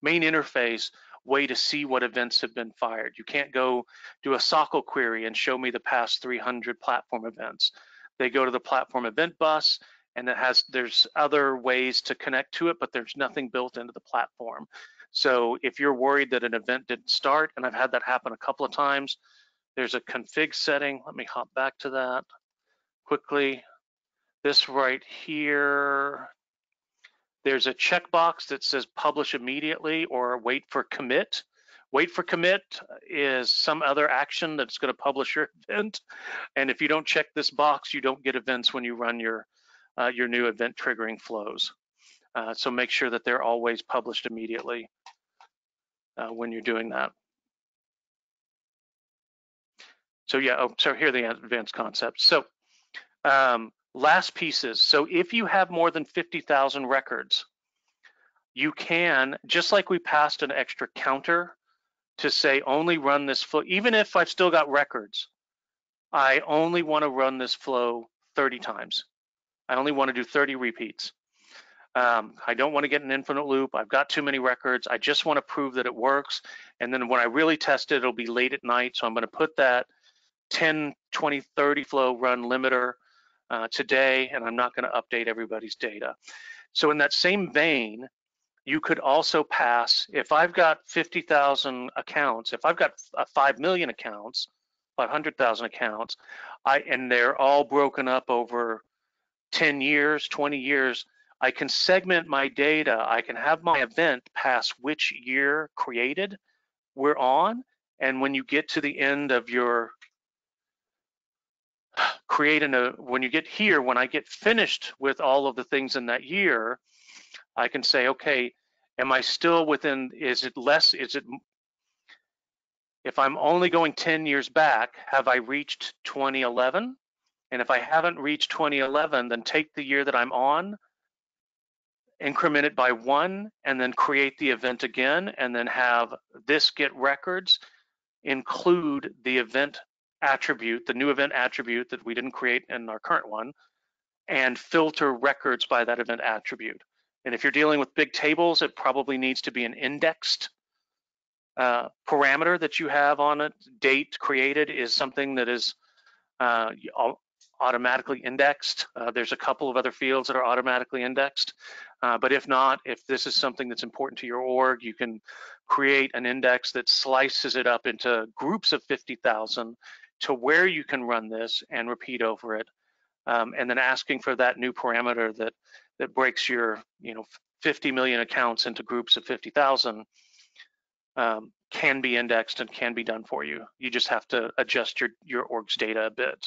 main interface way to see what events have been fired. You can't go do a S O C L query and show me the past three hundred platform events. They go to the platform event bus, and it has, there's other ways to connect to it, but there's nothing built into the platform. So if you're worried that an event didn't start, and I've had that happen a couple of times, there's a config setting. Let me hop back to that quickly. This right here, there's a checkbox that says publish immediately or wait for commit. Wait for commit is some other action that's going to publish your event. And if you don't check this box, you don't get events when you run your uh, your new event triggering flows. Uh, so make sure that they're always published immediately uh, when you're doing that. So yeah, oh, so here are the advanced concepts. So um, last pieces. So if you have more than fifty thousand records, you can, just like we passed an extra counter to say only run this flow, even if I've still got records, I only want to run this flow thirty times. I only want to do thirty repeats. Um, I don't want to get an infinite loop. I've got too many records. I just want to prove that it works. And then when I really test it, it'll be late at night. So I'm going to put that ten, twenty, thirty flow run limiter uh, today, and I'm not going to update everybody's data. So in that same vein, you could also pass, if I've got fifty thousand accounts, if I've got five million accounts, five hundred thousand accounts, I and they're all broken up over ten years, twenty years, I can segment my data. I can have my event pass which year created we're on. And when you get to the end of your create an, a, when you get here, when I get finished with all of the things in that year, I can say, okay, am I still within, is it less, is it, if I'm only going ten years back, have I reached twenty eleven? And if I haven't reached twenty eleven, then take the year that I'm on, increment it by one, and then create the event again, and then have this get records, include the event attribute, the new event attribute that we didn't create in our current one, and filter records by that event attribute. And if you're dealing with big tables, it probably needs to be an indexed uh, parameter that you have on it. Date created is something that is uh, automatically indexed. Uh, there's a couple of other fields that are automatically indexed. Uh, but if not, if this is something that's important to your org, you can create an index that slices it up into groups of fifty thousand to where you can run this and repeat over it. Um, and then asking for that new parameter that that breaks your, you know, fifty million accounts into groups of fifty thousand um, can be indexed and can be done for you. You just have to adjust your, your org's data a bit.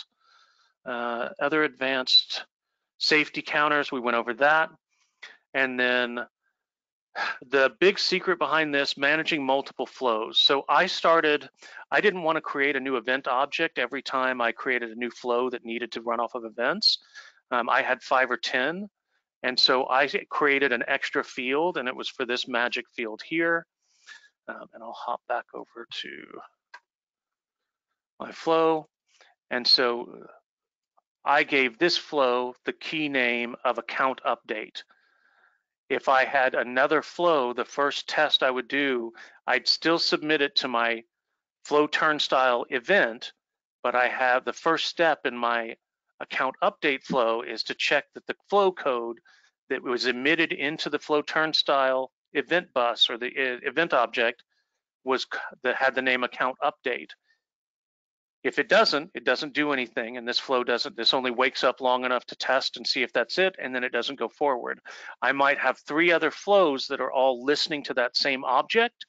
Uh, other advanced safety counters, we went over that. And then the big secret behind this, managing multiple flows. So I started, I didn't want to create a new event object every time I created a new flow that needed to run off of events. Um, I had five or ten. And so I created an extra field, and it was for this magic field here. Um, and I'll hop back over to my flow. And so I gave this flow the key name of account update. If I had another flow, the first test I would do, I'd still submit it to my flow turnstile event, but I have the first step in my account update flow is to check that the flow code that was emitted into the flow turnstile event bus or the event object was that had the name account update. If it doesn't, it doesn't do anything, and this flow doesn't, this only wakes up long enough to test and see if that's it, and then it doesn't go forward. I might have three other flows that are all listening to that same object,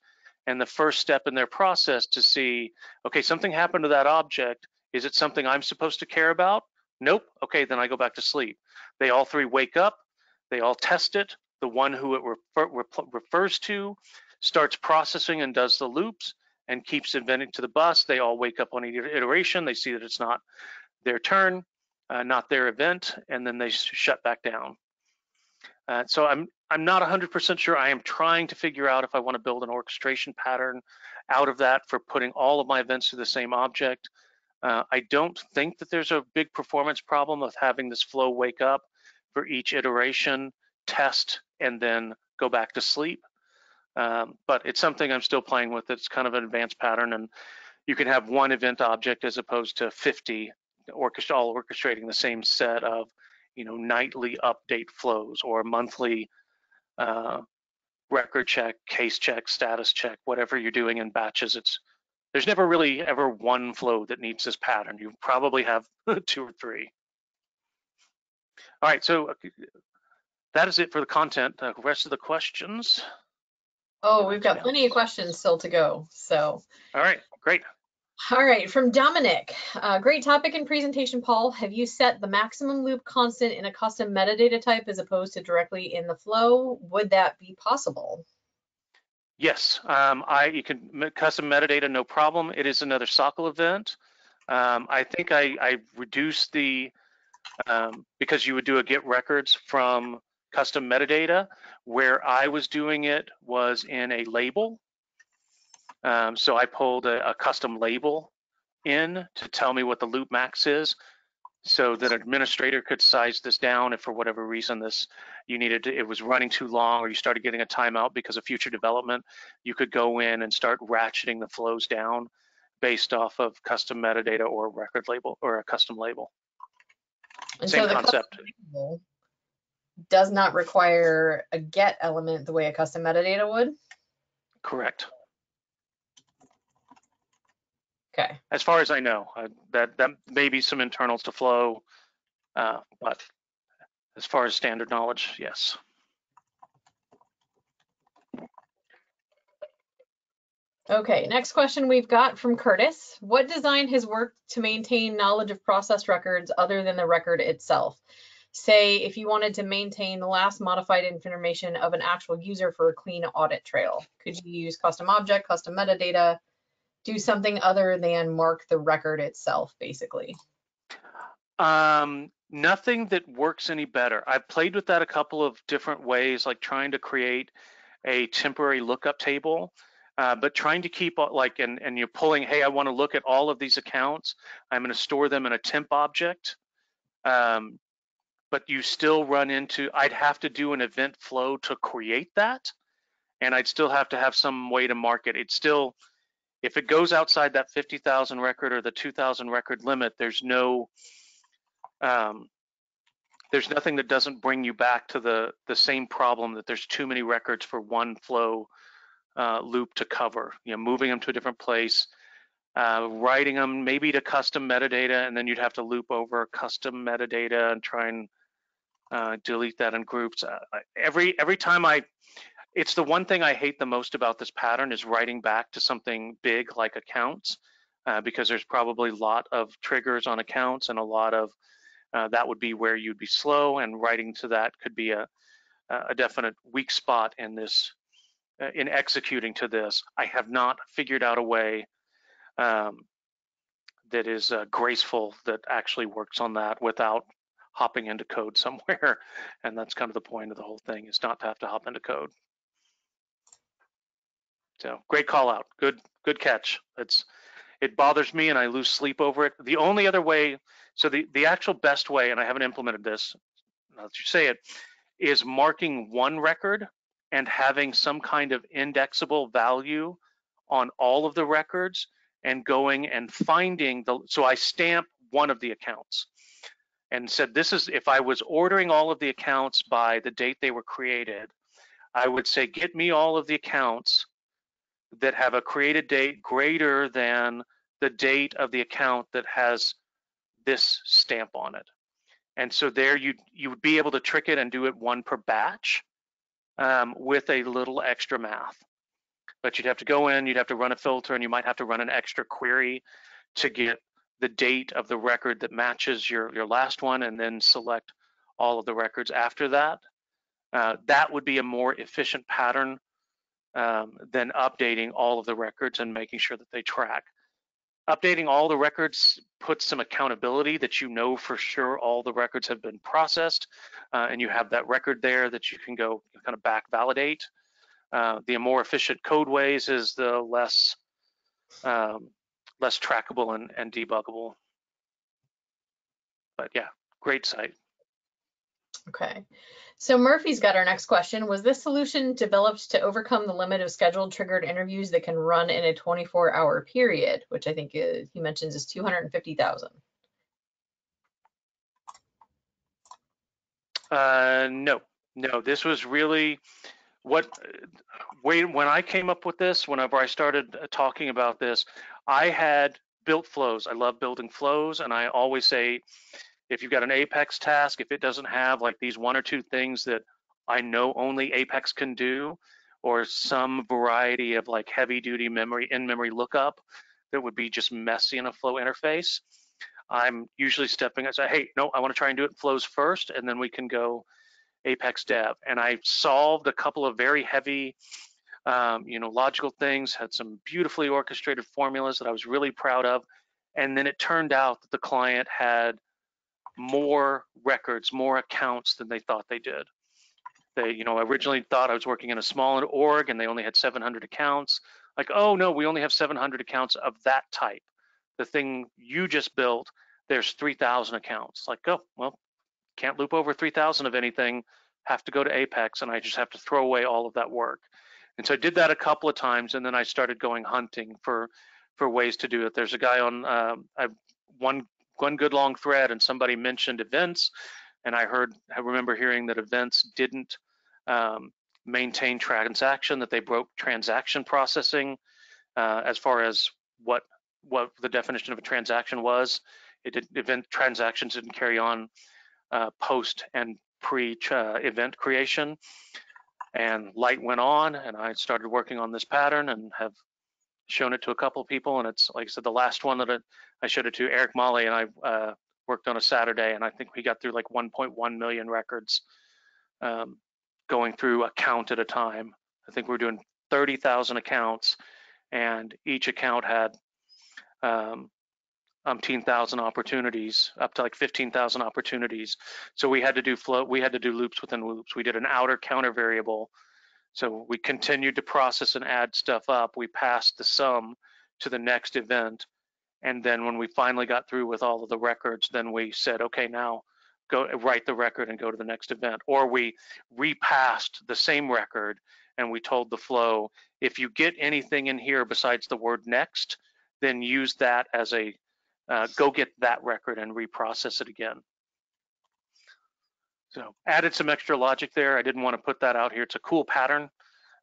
and the first step in their process to see, okay, something happened to that object. Is it something I'm supposed to care about? Nope. Okay, then I go back to sleep. They all three wake up. They all test it. The one who it refer, refer, refers to starts processing and does the loops and keeps inventing to the bus. They all wake up on each iteration. They see that it's not their turn, uh, not their event, and then they shut back down. Uh, so I'm I'm not one hundred percent sure. I am trying to figure out if I want to build an orchestration pattern out of that for putting all of my events to the same object. Uh, I don't think that there's a big performance problem of having this flow wake up for each iteration, test, and then go back to sleep. Um, but it's something I'm still playing with. It's kind of an advanced pattern, and you can have one event object as opposed to fifty orchestra, all orchestrating the same set of, you know, nightly update flows or monthly uh, record check, case check, status check, whatever you're doing in batches. It's there's never really ever one flow that needs this pattern. You probably have two or three. All right, so that is it for the content. The rest of the questions. Oh, we've got plenty of questions still to go. So. All right, great. All right, from Dominic. Uh, great topic and presentation, Paul. Have you set the maximum loop constant in a custom metadata type as opposed to directly in the flow? Would that be possible? Yes, um, I you can custom metadata, no problem. It is another S O C L event. Um, I think I, I reduced the, um, because you would do a get records from custom metadata. Where I was doing it was in a label. Um, so I pulled a, a custom label in to tell me what the loop max is, so that an administrator could size this down if for whatever reason this you needed to, it was running too long or you started getting a timeout because of future development. You could go in and start ratcheting the flows down based off of custom metadata or record label or a custom label. And Same so concept. Label does not require a get element the way a custom metadata would? Correct. Okay. As far as I know, I, that that may be some internals to flow, uh, but as far as standard knowledge, yes. Okay, next question we've got from Curtis. What design has worked to maintain knowledge of process records other than the record itself? Say if you wanted to maintain the last modified information of an actual user for a clean audit trail, could you use custom object, custom metadata, do something other than mark the record itself, basically? Um, nothing that works any better. I've played with that a couple of different ways, like trying to create a temporary lookup table, uh, but trying to keep like, and, and you're pulling, hey, I want to look at all of these accounts. I'm going to store them in a temp object. Um, but you still run into, I'd have to do an event flow to create that. And I'd still have to have some way to mark it. It's still, if it goes outside that fifty thousand record or the two thousand record limit, there's no, um, there's nothing that doesn't bring you back to the, the same problem that there's too many records for one flow uh, loop to cover, you know, moving them to a different place, uh, writing them maybe to custom metadata, and then you'd have to loop over custom metadata and try and uh, delete that in groups. Uh, every, every time I, It's the one thing I hate the most about this pattern is writing back to something big like accounts, uh, because there's probably a lot of triggers on accounts and a lot of, uh, that would be where you'd be slow, and writing to that could be a, a definite weak spot in this, uh, in executing to this. I have not figured out a way um, that is uh, graceful that actually works on that without hopping into code somewhere. And that's kind of the point of the whole thing, is not to have to hop into code. So great call out, good good catch. It's, it bothers me and I lose sleep over it. The only other way, so the, the actual best way, and I haven't implemented this, now that you say it, is marking one record and having some kind of indexable value on all of the records and going and finding the, so I stamp one of the accounts and said, this is, if I was ordering all of the accounts by the date they were created, I would say, get me all of the accounts that have a created date greater than the date of the account that has this stamp on it. And so there you you would be able to trick it and do it one per batch um, with a little extra math. But you'd have to go in, you'd have to run a filter, and you might have to run an extra query to get the date of the record that matches your, your last one, and then select all of the records after that. Uh, that would be a more efficient pattern Um, then updating all of the records and making sure that they track. Updating all the records puts some accountability that you know for sure all the records have been processed, uh, and you have that record there that you can go kind of back validate. Uh, the more efficient code ways is the less um, less trackable and, and debuggable. But yeah, great site. Okay. So Murphy's got our next question. Was this solution developed to overcome the limit of scheduled triggered interviews that can run in a twenty-four hour period, which I think is, he mentions is two hundred fifty thousand? Uh, no, no, this was really what, when I came up with this, whenever I started talking about this, I had built flows. I love building flows. And I always say, if you've got an Apex task, if it doesn't have like these one or two things that I know only Apex can do, or some variety of like heavy duty memory, in-memory lookup that would be just messy in a flow interface, I'm usually stepping and say, hey, no, I want to try and do it in flows first, and then we can go Apex dev. And I solved a couple of very heavy, um, you know, logical things, had some beautifully orchestrated formulas that I was really proud of. And then it turned out that the client had more records, more accounts than they thought they did. They, you know, originally thought I was working in a small org and they only had seven hundred accounts. Like, oh no, we only have seven hundred accounts of that type. The thing you just built, there's three thousand accounts. Like, oh, well, can't loop over three thousand of anything, have to go to Apex, and I just have to throw away all of that work. And so I did that a couple of times, and then I started going hunting for for ways to do it. There's a guy on um, I one one good long thread, and somebody mentioned events, and I heard I remember hearing that events didn't um, maintain transaction, that they broke transaction processing uh, as far as what what the definition of a transaction was. It did, event transactions didn't carry on uh, post and pre uh, event creation. And light went on, and I started working on this pattern and have shown it to a couple of people. And it's, like I said, the last one that I, I showed it to, Eric Molly, and I uh, worked on a Saturday, and I think we got through like one point one million records um, going through account at a time. I think we were doing thirty thousand accounts, and each account had um umpteen thousand opportunities, up to like fifteen thousand opportunities. So we had to do flow, we had to do loops within loops. We did an outer counter variable. So we continued to process and add stuff up. We passed the sum to the next event. And then when we finally got through with all of the records, then we said, okay, now go write the record and go to the next event. Or we repassed the same record and we told the flow, if you get anything in here besides the word next, then use that as a, uh, go get that record and reprocess it again. So added some extra logic there. I didn't want to put that out here. It's a cool pattern,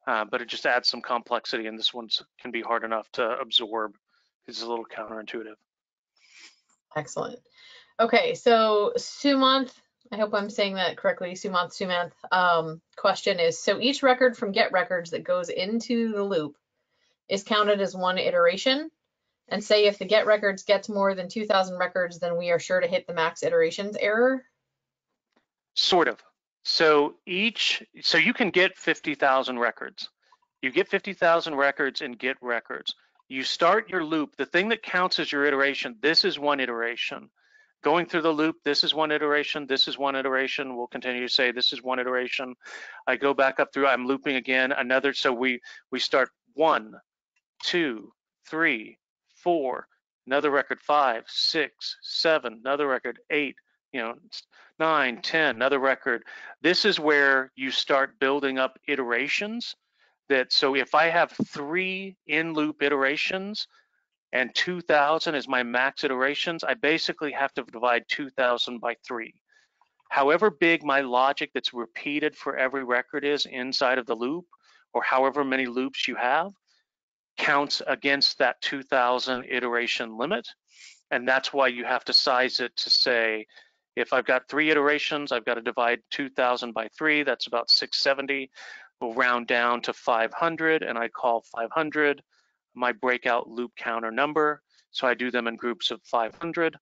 uh, but it just adds some complexity, and this one can be hard enough to absorb. It's a little counterintuitive. Excellent. Okay, so Sumanth, I hope I'm saying that correctly, Sumanth, Sumanth, um, question is, so each record from get records that goes into the loop is counted as one iteration? And say if the get records gets more than two thousand records, then we are sure to hit the max iterations error? Sort of. So each, so you can get fifty thousand records. You get fifty thousand records and get records. You start your loop. The thing that counts as your iteration, this is one iteration. Going through the loop, this is one iteration. This is one iteration. We'll continue to say this is one iteration. I go back up through, I'm looping again, another. So we, we start one, two, three, four, another record, five, six, seven, another record, eight, you know, nine, ten, another record. This is where you start building up iterations. That, so if I have three in loop iterations and two thousand is my max iterations, I basically have to divide two thousand by three. However big my logic that's repeated for every record is inside of the loop, or however many loops you have, counts against that two thousand iteration limit. And that's why you have to size it to say, if I've got three iterations, I've got to divide two thousand by three, that's about six seventy. We'll round down to five hundred, and I call five hundred my breakout loop counter number. So I do them in groups of five hundred,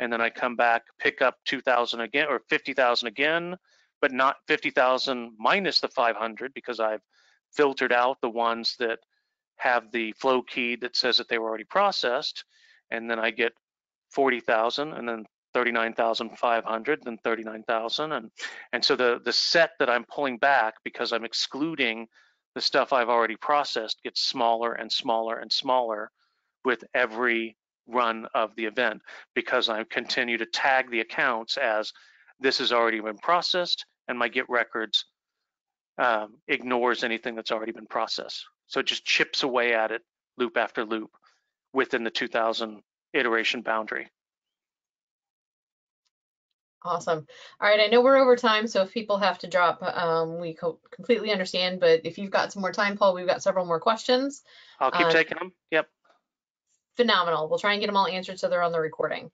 and then I come back, pick up two thousand again, or fifty thousand again, but not fifty thousand minus the five hundred, because I've filtered out the ones that have the flow key that says that they were already processed, and then I get forty thousand, and then thirty-nine thousand five hundred, then thirty-nine thousand, and and so the the set that I'm pulling back, because I'm excluding the stuff I've already processed, gets smaller and smaller and smaller with every run of the event, because I continue to tag the accounts as this has already been processed, and my get records um, ignores anything that's already been processed. So it just chips away at it, loop after loop, within the two thousand iteration boundary. Awesome. All right. I know we're over time, so if people have to drop, um, we co completely understand. But if you've got some more time, Paul, we've got several more questions. I'll keep um, taking them. Yep. Phenomenal. We'll try and get them all answered so they're on the recording.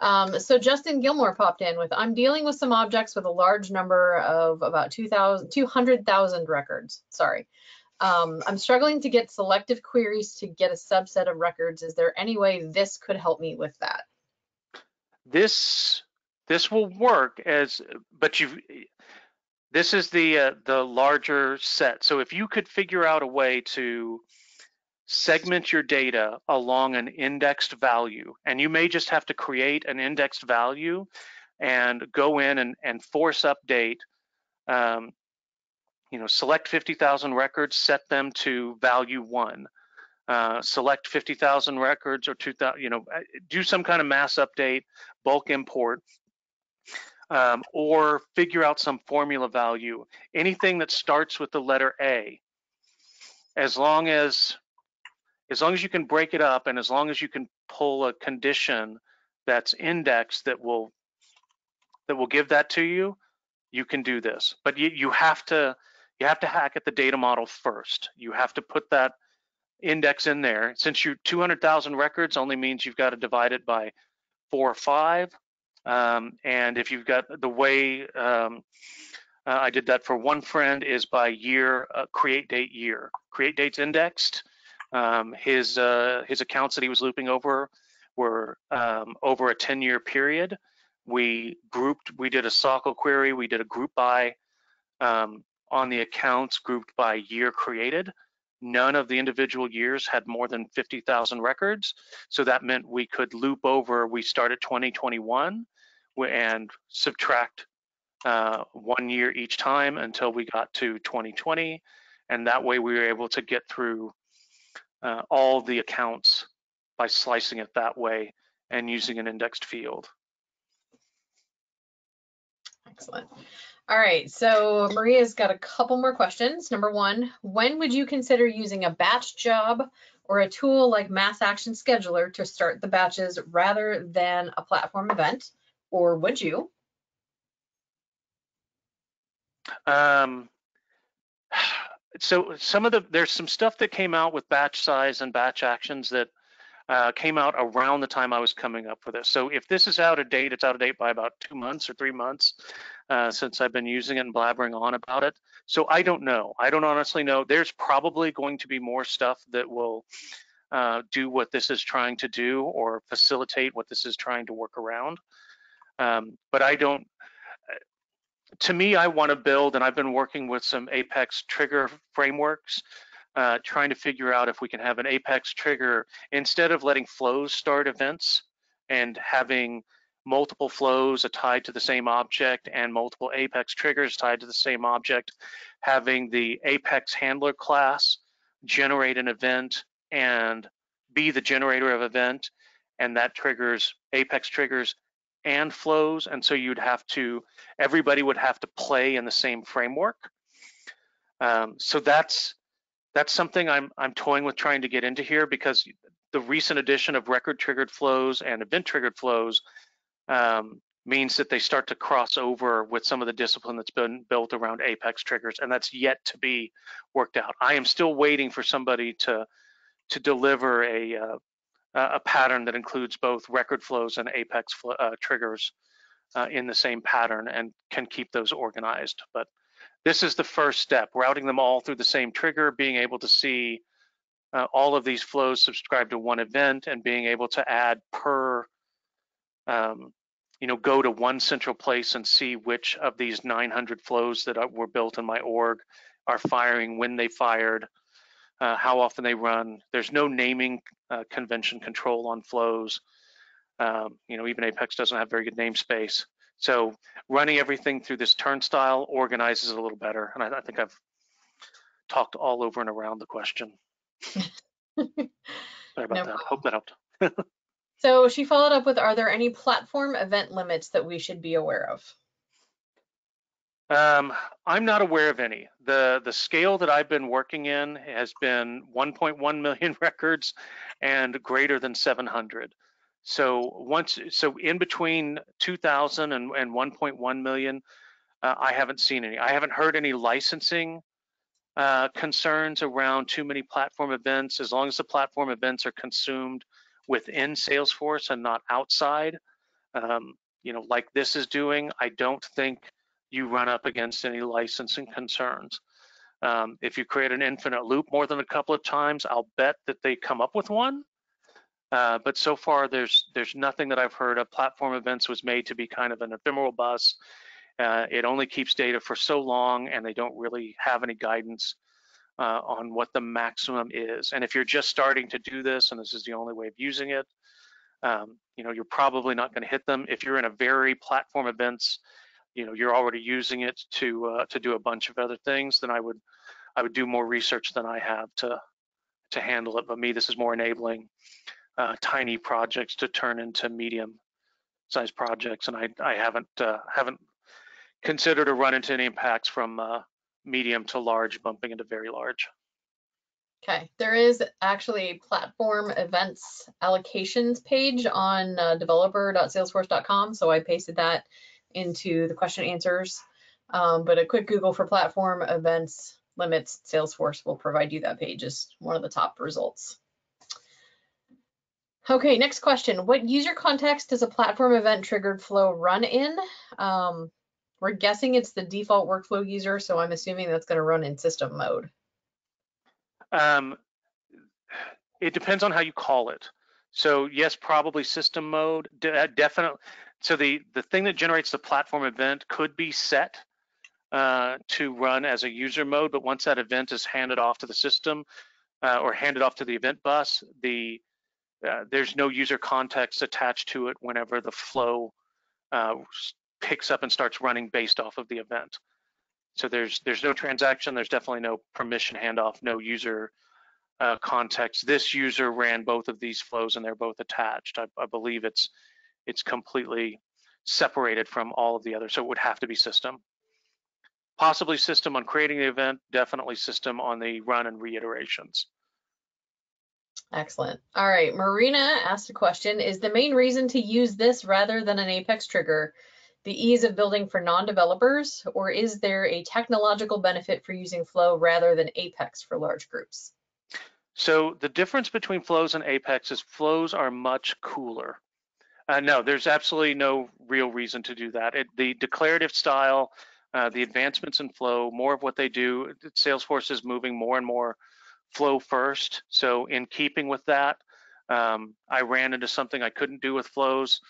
Um, so Justin Gilmore popped in with, I'm dealing with some objects with a large number of about two hundred thousand records. Sorry. Um, I'm struggling to get selective queries to get a subset of records. Is there any way this could help me with that? This... This will work as, but you've, this is the uh, the larger set. So if you could figure out a way to segment your data along an indexed value, and you may just have to create an indexed value and go in and, and force update, um, you know, select fifty thousand records, set them to value one. Uh, select fifty thousand records or two thousand, you know, do some kind of mass update, bulk import. Um, or figure out some formula value, anything that starts with the letter A, as long as as long as you can break it up and as long as you can pull a condition that's indexed that will that will give that to you, you can do this. But you, you have to you have to hack at the data model first. You have to put that index in there. Since you two hundred thousand records only means you've got to divide it by four or five. Um, and if you've got the way um, uh, I did that for one friend is by year, uh, create date year. Create date's indexed. Um, his uh, his accounts that he was looping over were um, over a ten year period. We grouped. We did a S O C L query. We did a group by um, on the accounts grouped by year created. None of the individual years had more than fifty thousand records, so that meant we could loop over. We started twenty twenty-one and subtract uh, one year each time until we got to twenty twenty, and that way we were able to get through uh, all the accounts by slicing it that way and using an indexed field. Excellent. All right, so Maria's got a couple more questions. Number one, when would you consider using a batch job or a tool like Mass Action Scheduler to start the batches rather than a platform event, or would you? Um, so some of the, there's some stuff that came out with batch size and batch actions that uh, came out around the time I was coming up with this. So if this is out of date, it's out of date by about two months or three months. Uh, since I've been using it and blabbering on about it. So I don't know. I don't honestly know. There's probably going to be more stuff that will uh, do what this is trying to do or facilitate what this is trying to work around. Um, but I don't, to me, I want to build, and I've been working with some Apex trigger frameworks, uh, trying to figure out if we can have an Apex trigger instead of letting flows start events and having multiple flows are tied to the same object and multiple Apex triggers tied to the same object, having the Apex handler class generate an event and be the generator of event, and that triggers Apex triggers and flows. And so you'd have to, everybody would have to play in the same framework. Um, so that's that's something I'm, I'm toying with trying to get into here, because the recent addition of record triggered flows and event triggered flows Um, means that they start to cross over with some of the discipline that's been built around Apex triggers, and that's yet to be worked out. I am still waiting for somebody to to deliver a uh, a pattern that includes both record flows and Apex fl uh, triggers uh, in the same pattern and can keep those organized. But this is the first step: routing them all through the same trigger, being able to see uh, all of these flows subscribed to one event, and being able to add per Um, you know, go to one central place and see which of these nine hundred flows that were built in my org are firing, when they fired, uh, how often they run. There's no naming uh, convention control on flows. Um, you know, even Apex doesn't have very good namespace. So running everything through this turnstile organizes it a little better. And I, I think I've talked all over and around the question. Sorry about no that. Problem. Hope that helped. So she followed up with, are there any platform event limits that we should be aware of? Um, I'm not aware of any. The, the scale that I've been working in has been one point one million records and greater than seven hundred. So once, so in between two thousand and, and one point one million, uh, I haven't seen any. I haven't heard any licensing uh, concerns around too many platform events. As long as the platform events are consumed within Salesforce and not outside, um, you know, like this is doing, I don't think you run up against any licensing concerns. Um, if you create an infinite loop more than a couple of times, I'll bet that they come up with one. Uh, but so far, there's there's nothing that I've heard of. Platform events was made to be kind of an ephemeral bus. Uh, it only keeps data for so long, and they don't really have any guidance uh, on what the maximum is. And if you're just starting to do this, and this is the only way of using it, um, you know, you're probably not going to hit them. If you're in a very platform events, you know, you're already using it to uh, to do a bunch of other things, then I would I would do more research than I have to to handle it. But me, this is more enabling Uh, tiny projects to turn into medium-sized projects, and I, I haven't uh, haven't considered or run into any impacts from uh, medium to large bumping into very large. Okay, there is actually platform events allocations page on uh, developer dot salesforce dot com, so I pasted that into the question answers. Um, but a quick Google for platform events limits Salesforce will provide you that page as one of the top results. Okay, next question. What user context does a platform event triggered flow run in? Um, we're guessing it's the default workflow user, so I'm assuming that's going to run in system mode. Um, it depends on how you call it. So yes, probably system mode. De definitely. So the, the thing that generates the platform event could be set uh, to run as a user mode, but once that event is handed off to the system uh, or handed off to the event bus, the Uh, there's no user context attached to it whenever the flow uh, picks up and starts running based off of the event. So there's there's no transaction, there's definitely no permission handoff, no user uh, context. This user ran both of these flows and they're both attached. I, I believe it's it's completely separated from all of the others, so it would have to be system. Possibly system on creating the event, definitely system on the run and reiterations. Excellent. All right, Marina asked a question. Is the main reason to use this rather than an Apex trigger the ease of building for non-developers, or is there a technological benefit for using Flow rather than Apex for large groups? So the difference between Flows and Apex is Flows are much cooler. Uh, no, there's absolutely no real reason to do that. It, the declarative style, uh, the advancements in Flow, more of what they do, Salesforce is moving more and more flow first. So in keeping with that, um, I ran into something I couldn't do with flows.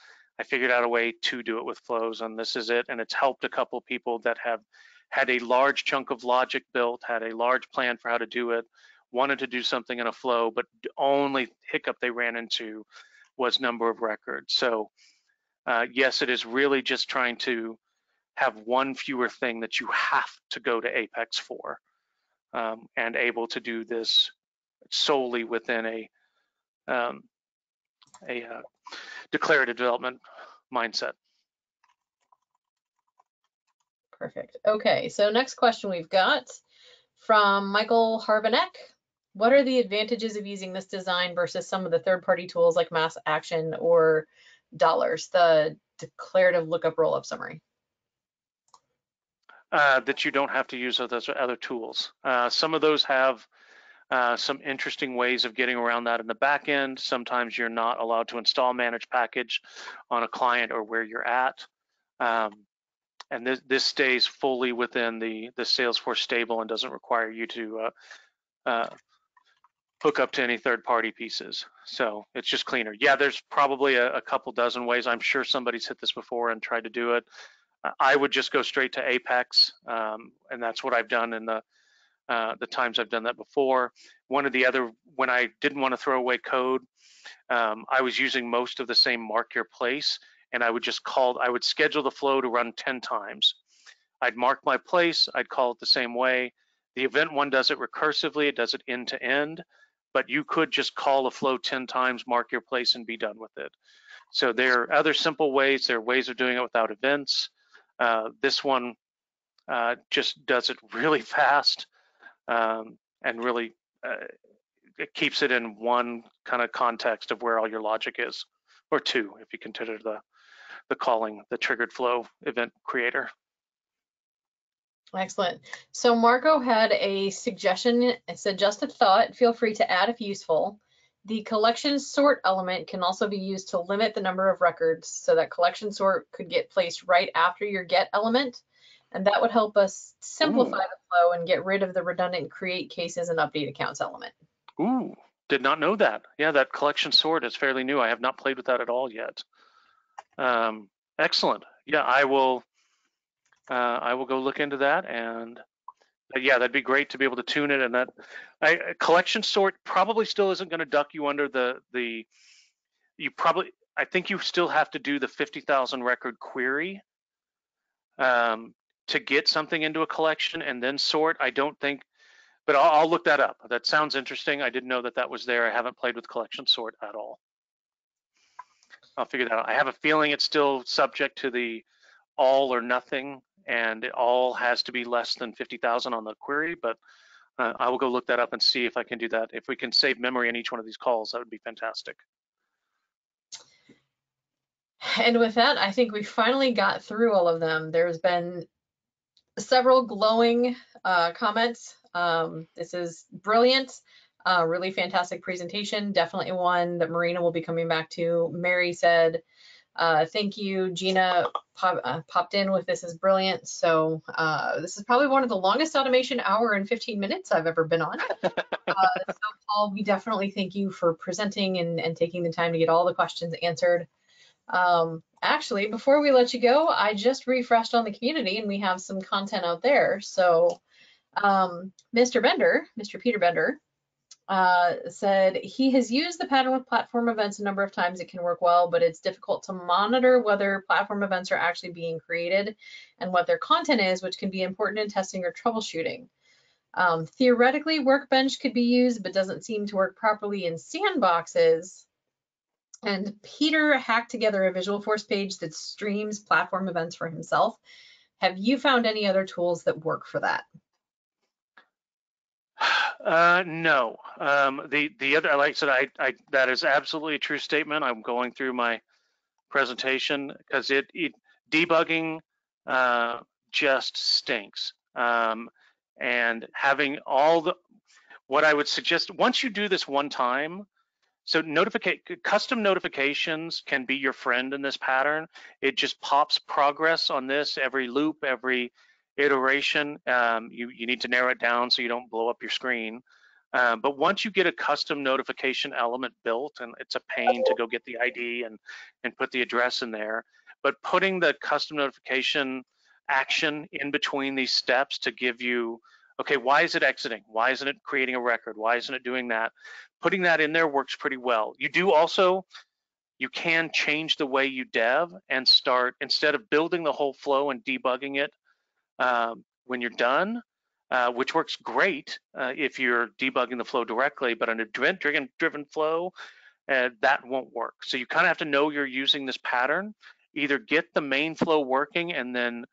I figured out a way to do it with flows, and this is it. And it's helped a couple of people that have had a large chunk of logic built, had a large plan for how to do it, wanted to do something in a flow, but the only hiccup they ran into was number of records. So uh, yes, it is really just trying to have one fewer thing that you have to go to Apex for. Um, and able to do this solely within a um, a uh, declarative development mindset. Perfect. Okay, so next question we've got from Michael Harvanek. What are the advantages of using this design versus some of the third-party tools like Mass Action or Dollars, the declarative lookup roll-up summary? Uh, that you don't have to use those other tools. Uh, some of those have uh, some interesting ways of getting around that in the back end. Sometimes you're not allowed to install manage package on a client or where you're at. Um, and this, this stays fully within the, the Salesforce stable and doesn't require you to uh, uh, hook up to any third-party pieces. So it's just cleaner. Yeah, there's probably a, a couple dozen ways. I'm sure somebody's hit this before and tried to do it. I would just go straight to Apex, um, and that's what I've done in the uh, the times I've done that before. One of the other, when I didn't want to throw away code, um, I was using most of the same mark your place, and I would just call, I would schedule the flow to run ten times. I'd mark my place, I'd call it the same way. The event one does it recursively, it does it end to end, but you could just call a flow ten times, mark your place, and be done with it. So there are other simple ways, there are ways of doing it without events. Uh, this one uh, just does it really fast um, and really uh, it keeps it in one kind of context of where all your logic is or two if you consider the the calling, the triggered flow event creator. Excellent. So Marco had a suggestion, a suggested thought. Feel free to add if useful. The collection sort element can also be used to limit the number of records so that collection sort could get placed right after your get element. And that would help us simplify Ooh. the flow and get rid of the redundant create cases and update accounts element. Ooh, did not know that. Yeah, that collection sort is fairly new. I have not played with that at all yet. Um, excellent. Yeah, I will. Uh, I will go look into that, and uh, yeah, that'd be great to be able to tune it. And that I, collection sort probably still isn't going to duck you under the the. You probably, I think you still have to do the fifty thousand record query um, to get something into a collection and then sort. I don't think, but I'll, I'll look that up. That sounds interesting. I didn't know that that was there. I haven't played with collection sort at all. I'll figure that out. I have a feeling it's still subject to the all or nothing, and it all has to be less than fifty thousand on the query, but uh, I will go look that up and see if I can do that. If we can save memory in each one of these calls, that would be fantastic. And with that, I think we finally got through all of them. There's been several glowing uh, comments. Um, this is brilliant. Uh, really fantastic presentation. Definitely one that Marina will be coming back to. Mary said, Uh, thank you. Gina pop, uh, popped in with this is brilliant. So uh, this is probably one of the longest automation hour and fifteen minutes I've ever been on. Uh, so Paul, we definitely thank you for presenting and, and taking the time to get all the questions answered. Um, actually, before we let you go, I just refreshed on the community and we have some content out there. So um, Mister Bender, Mister Peter Bender, Uh, said he has used the pattern with platform events a number of times. It can work well, but it's difficult to monitor whether platform events are actually being created and what their content is, which can be important in testing or troubleshooting. Um, theoretically, Workbench could be used, but doesn't seem to work properly in sandboxes. And Peter hacked together a Visualforce page that streams platform events for himself. Have you found any other tools that work for that? Uh, no, um, the, the other, like I said, I, I, that is absolutely a true statement. I'm going through my presentation because it, it debugging, uh, just stinks. Um, and having all the, what I would suggest once you do this one time, so notification, custom notifications can be your friend in this pattern. It just pops progress on this every loop, every iteration. um, you, you need to narrow it down so you don't blow up your screen. Um, but once you get a custom notification element built, and it's a pain to go get the I D and, and put the address in there, but putting the custom notification action in between these steps to give you, okay, why is it exiting? Why isn't it creating a record? Why isn't it doing that? Putting that in there works pretty well. You do also, you can change the way you dev and start, instead of building the whole flow and debugging it, Um, when you're done, uh, which works great uh, if you're debugging the flow directly, but on a event-driven driven flow, uh, that won't work. So you kind of have to know you're using this pattern, either get the main flow working and then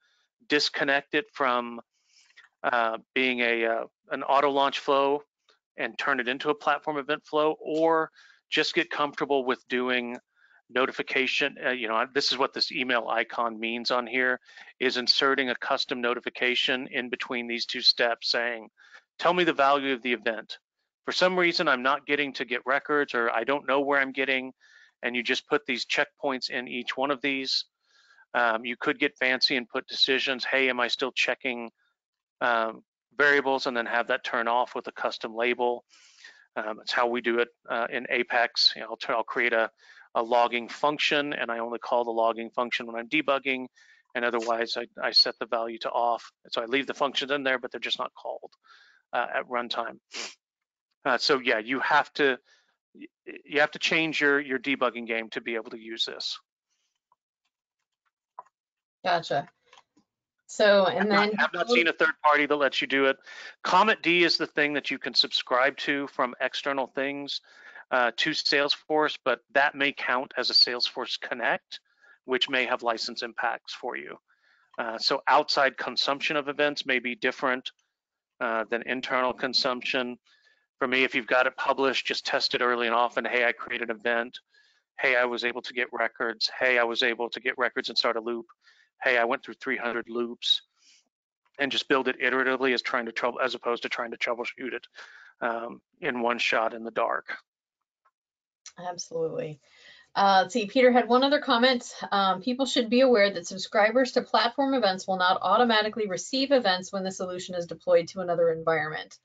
disconnect it from uh, being a uh, an auto launch flow and turn it into a platform event flow, or just get comfortable with doing notification. Uh, you know, this is what this email icon means on here, is inserting a custom notification in between these two steps saying, tell me the value of the event. For some reason, I'm not getting to get records, or I don't know where I'm getting, and you just put these checkpoints in each one of these. Um, you could get fancy and put decisions. Hey, am I still checking um, variables, and then have that turn off with a custom label. Um, that's how we do it uh, in Apex. You know, I'll, turn, I'll create a a logging function, and I only call the logging function when I'm debugging, and otherwise I, I set the value to off. So I leave the functions in there, but they're just not called uh, at runtime. Uh, so yeah, you have to you have to change your your debugging game to be able to use this. Gotcha. So and then I've not seen a third party that lets you do it. Comet D is the thing that you can subscribe to from external things. Uh, to Salesforce, but that may count as a Salesforce Connect, which may have license impacts for you. Uh, so outside consumption of events may be different uh, than internal consumption. For me, if you've got it published, just test it early and often. Hey, I create an event. hey, I was able to get records. Hey, I was able to get records and start a loop. Hey, I went through three hundred loops, and just build it iteratively as trying to trouble as opposed to trying to troubleshoot it um, in one shot in the dark. Absolutely. Uh, let's see, Peter had one other comment. Um, people should be aware that subscribers to platform events will not automatically receive events when the solution is deployed to another environment.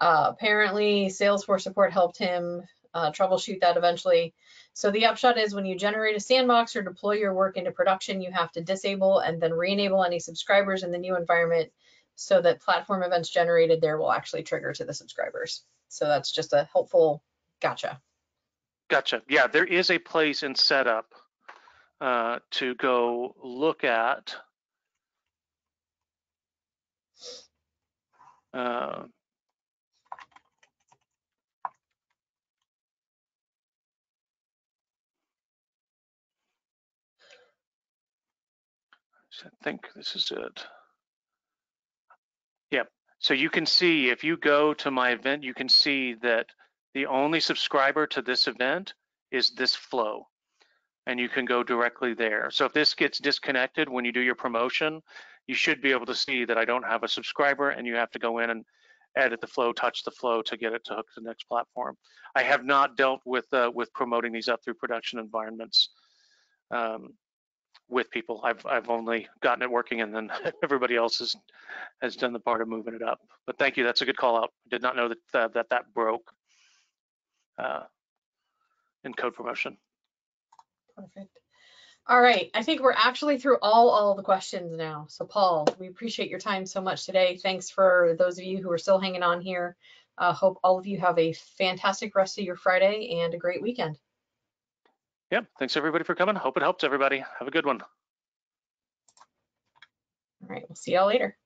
Uh, apparently, Salesforce support helped him uh, troubleshoot that eventually. So the upshot is when you generate a sandbox or deploy your work into production, you have to disable and then re-enable any subscribers in the new environment so that platform events generated there will actually trigger to the subscribers. So that's just a helpful gotcha. Gotcha. Yeah, there is a place in setup uh, to go look at uh, I think this is it. Yep. So you can see if you go to my event, you can see that the only subscriber to this event is this flow, and you can go directly there. So if this gets disconnected when you do your promotion, you should be able to see that I don't have a subscriber, and you have to go in and edit the flow, touch the flow to get it to hook to the next platform. I have not dealt with uh, with promoting these up through production environments. Um, with people. I've, I've only gotten it working, and then everybody else has, has done the part of moving it up. But thank you, that's a good call out. Did not know that uh, that, that broke uh, in code promotion. Perfect. All right, I think we're actually through all, all the questions now. So Paul, we appreciate your time so much today. Thanks for those of you who are still hanging on here. Uh, hope all of you have a fantastic rest of your Friday and a great weekend. Yeah, thanks everybody for coming. Hope it helps everybody. Have a good one. All right, we'll see y'all later.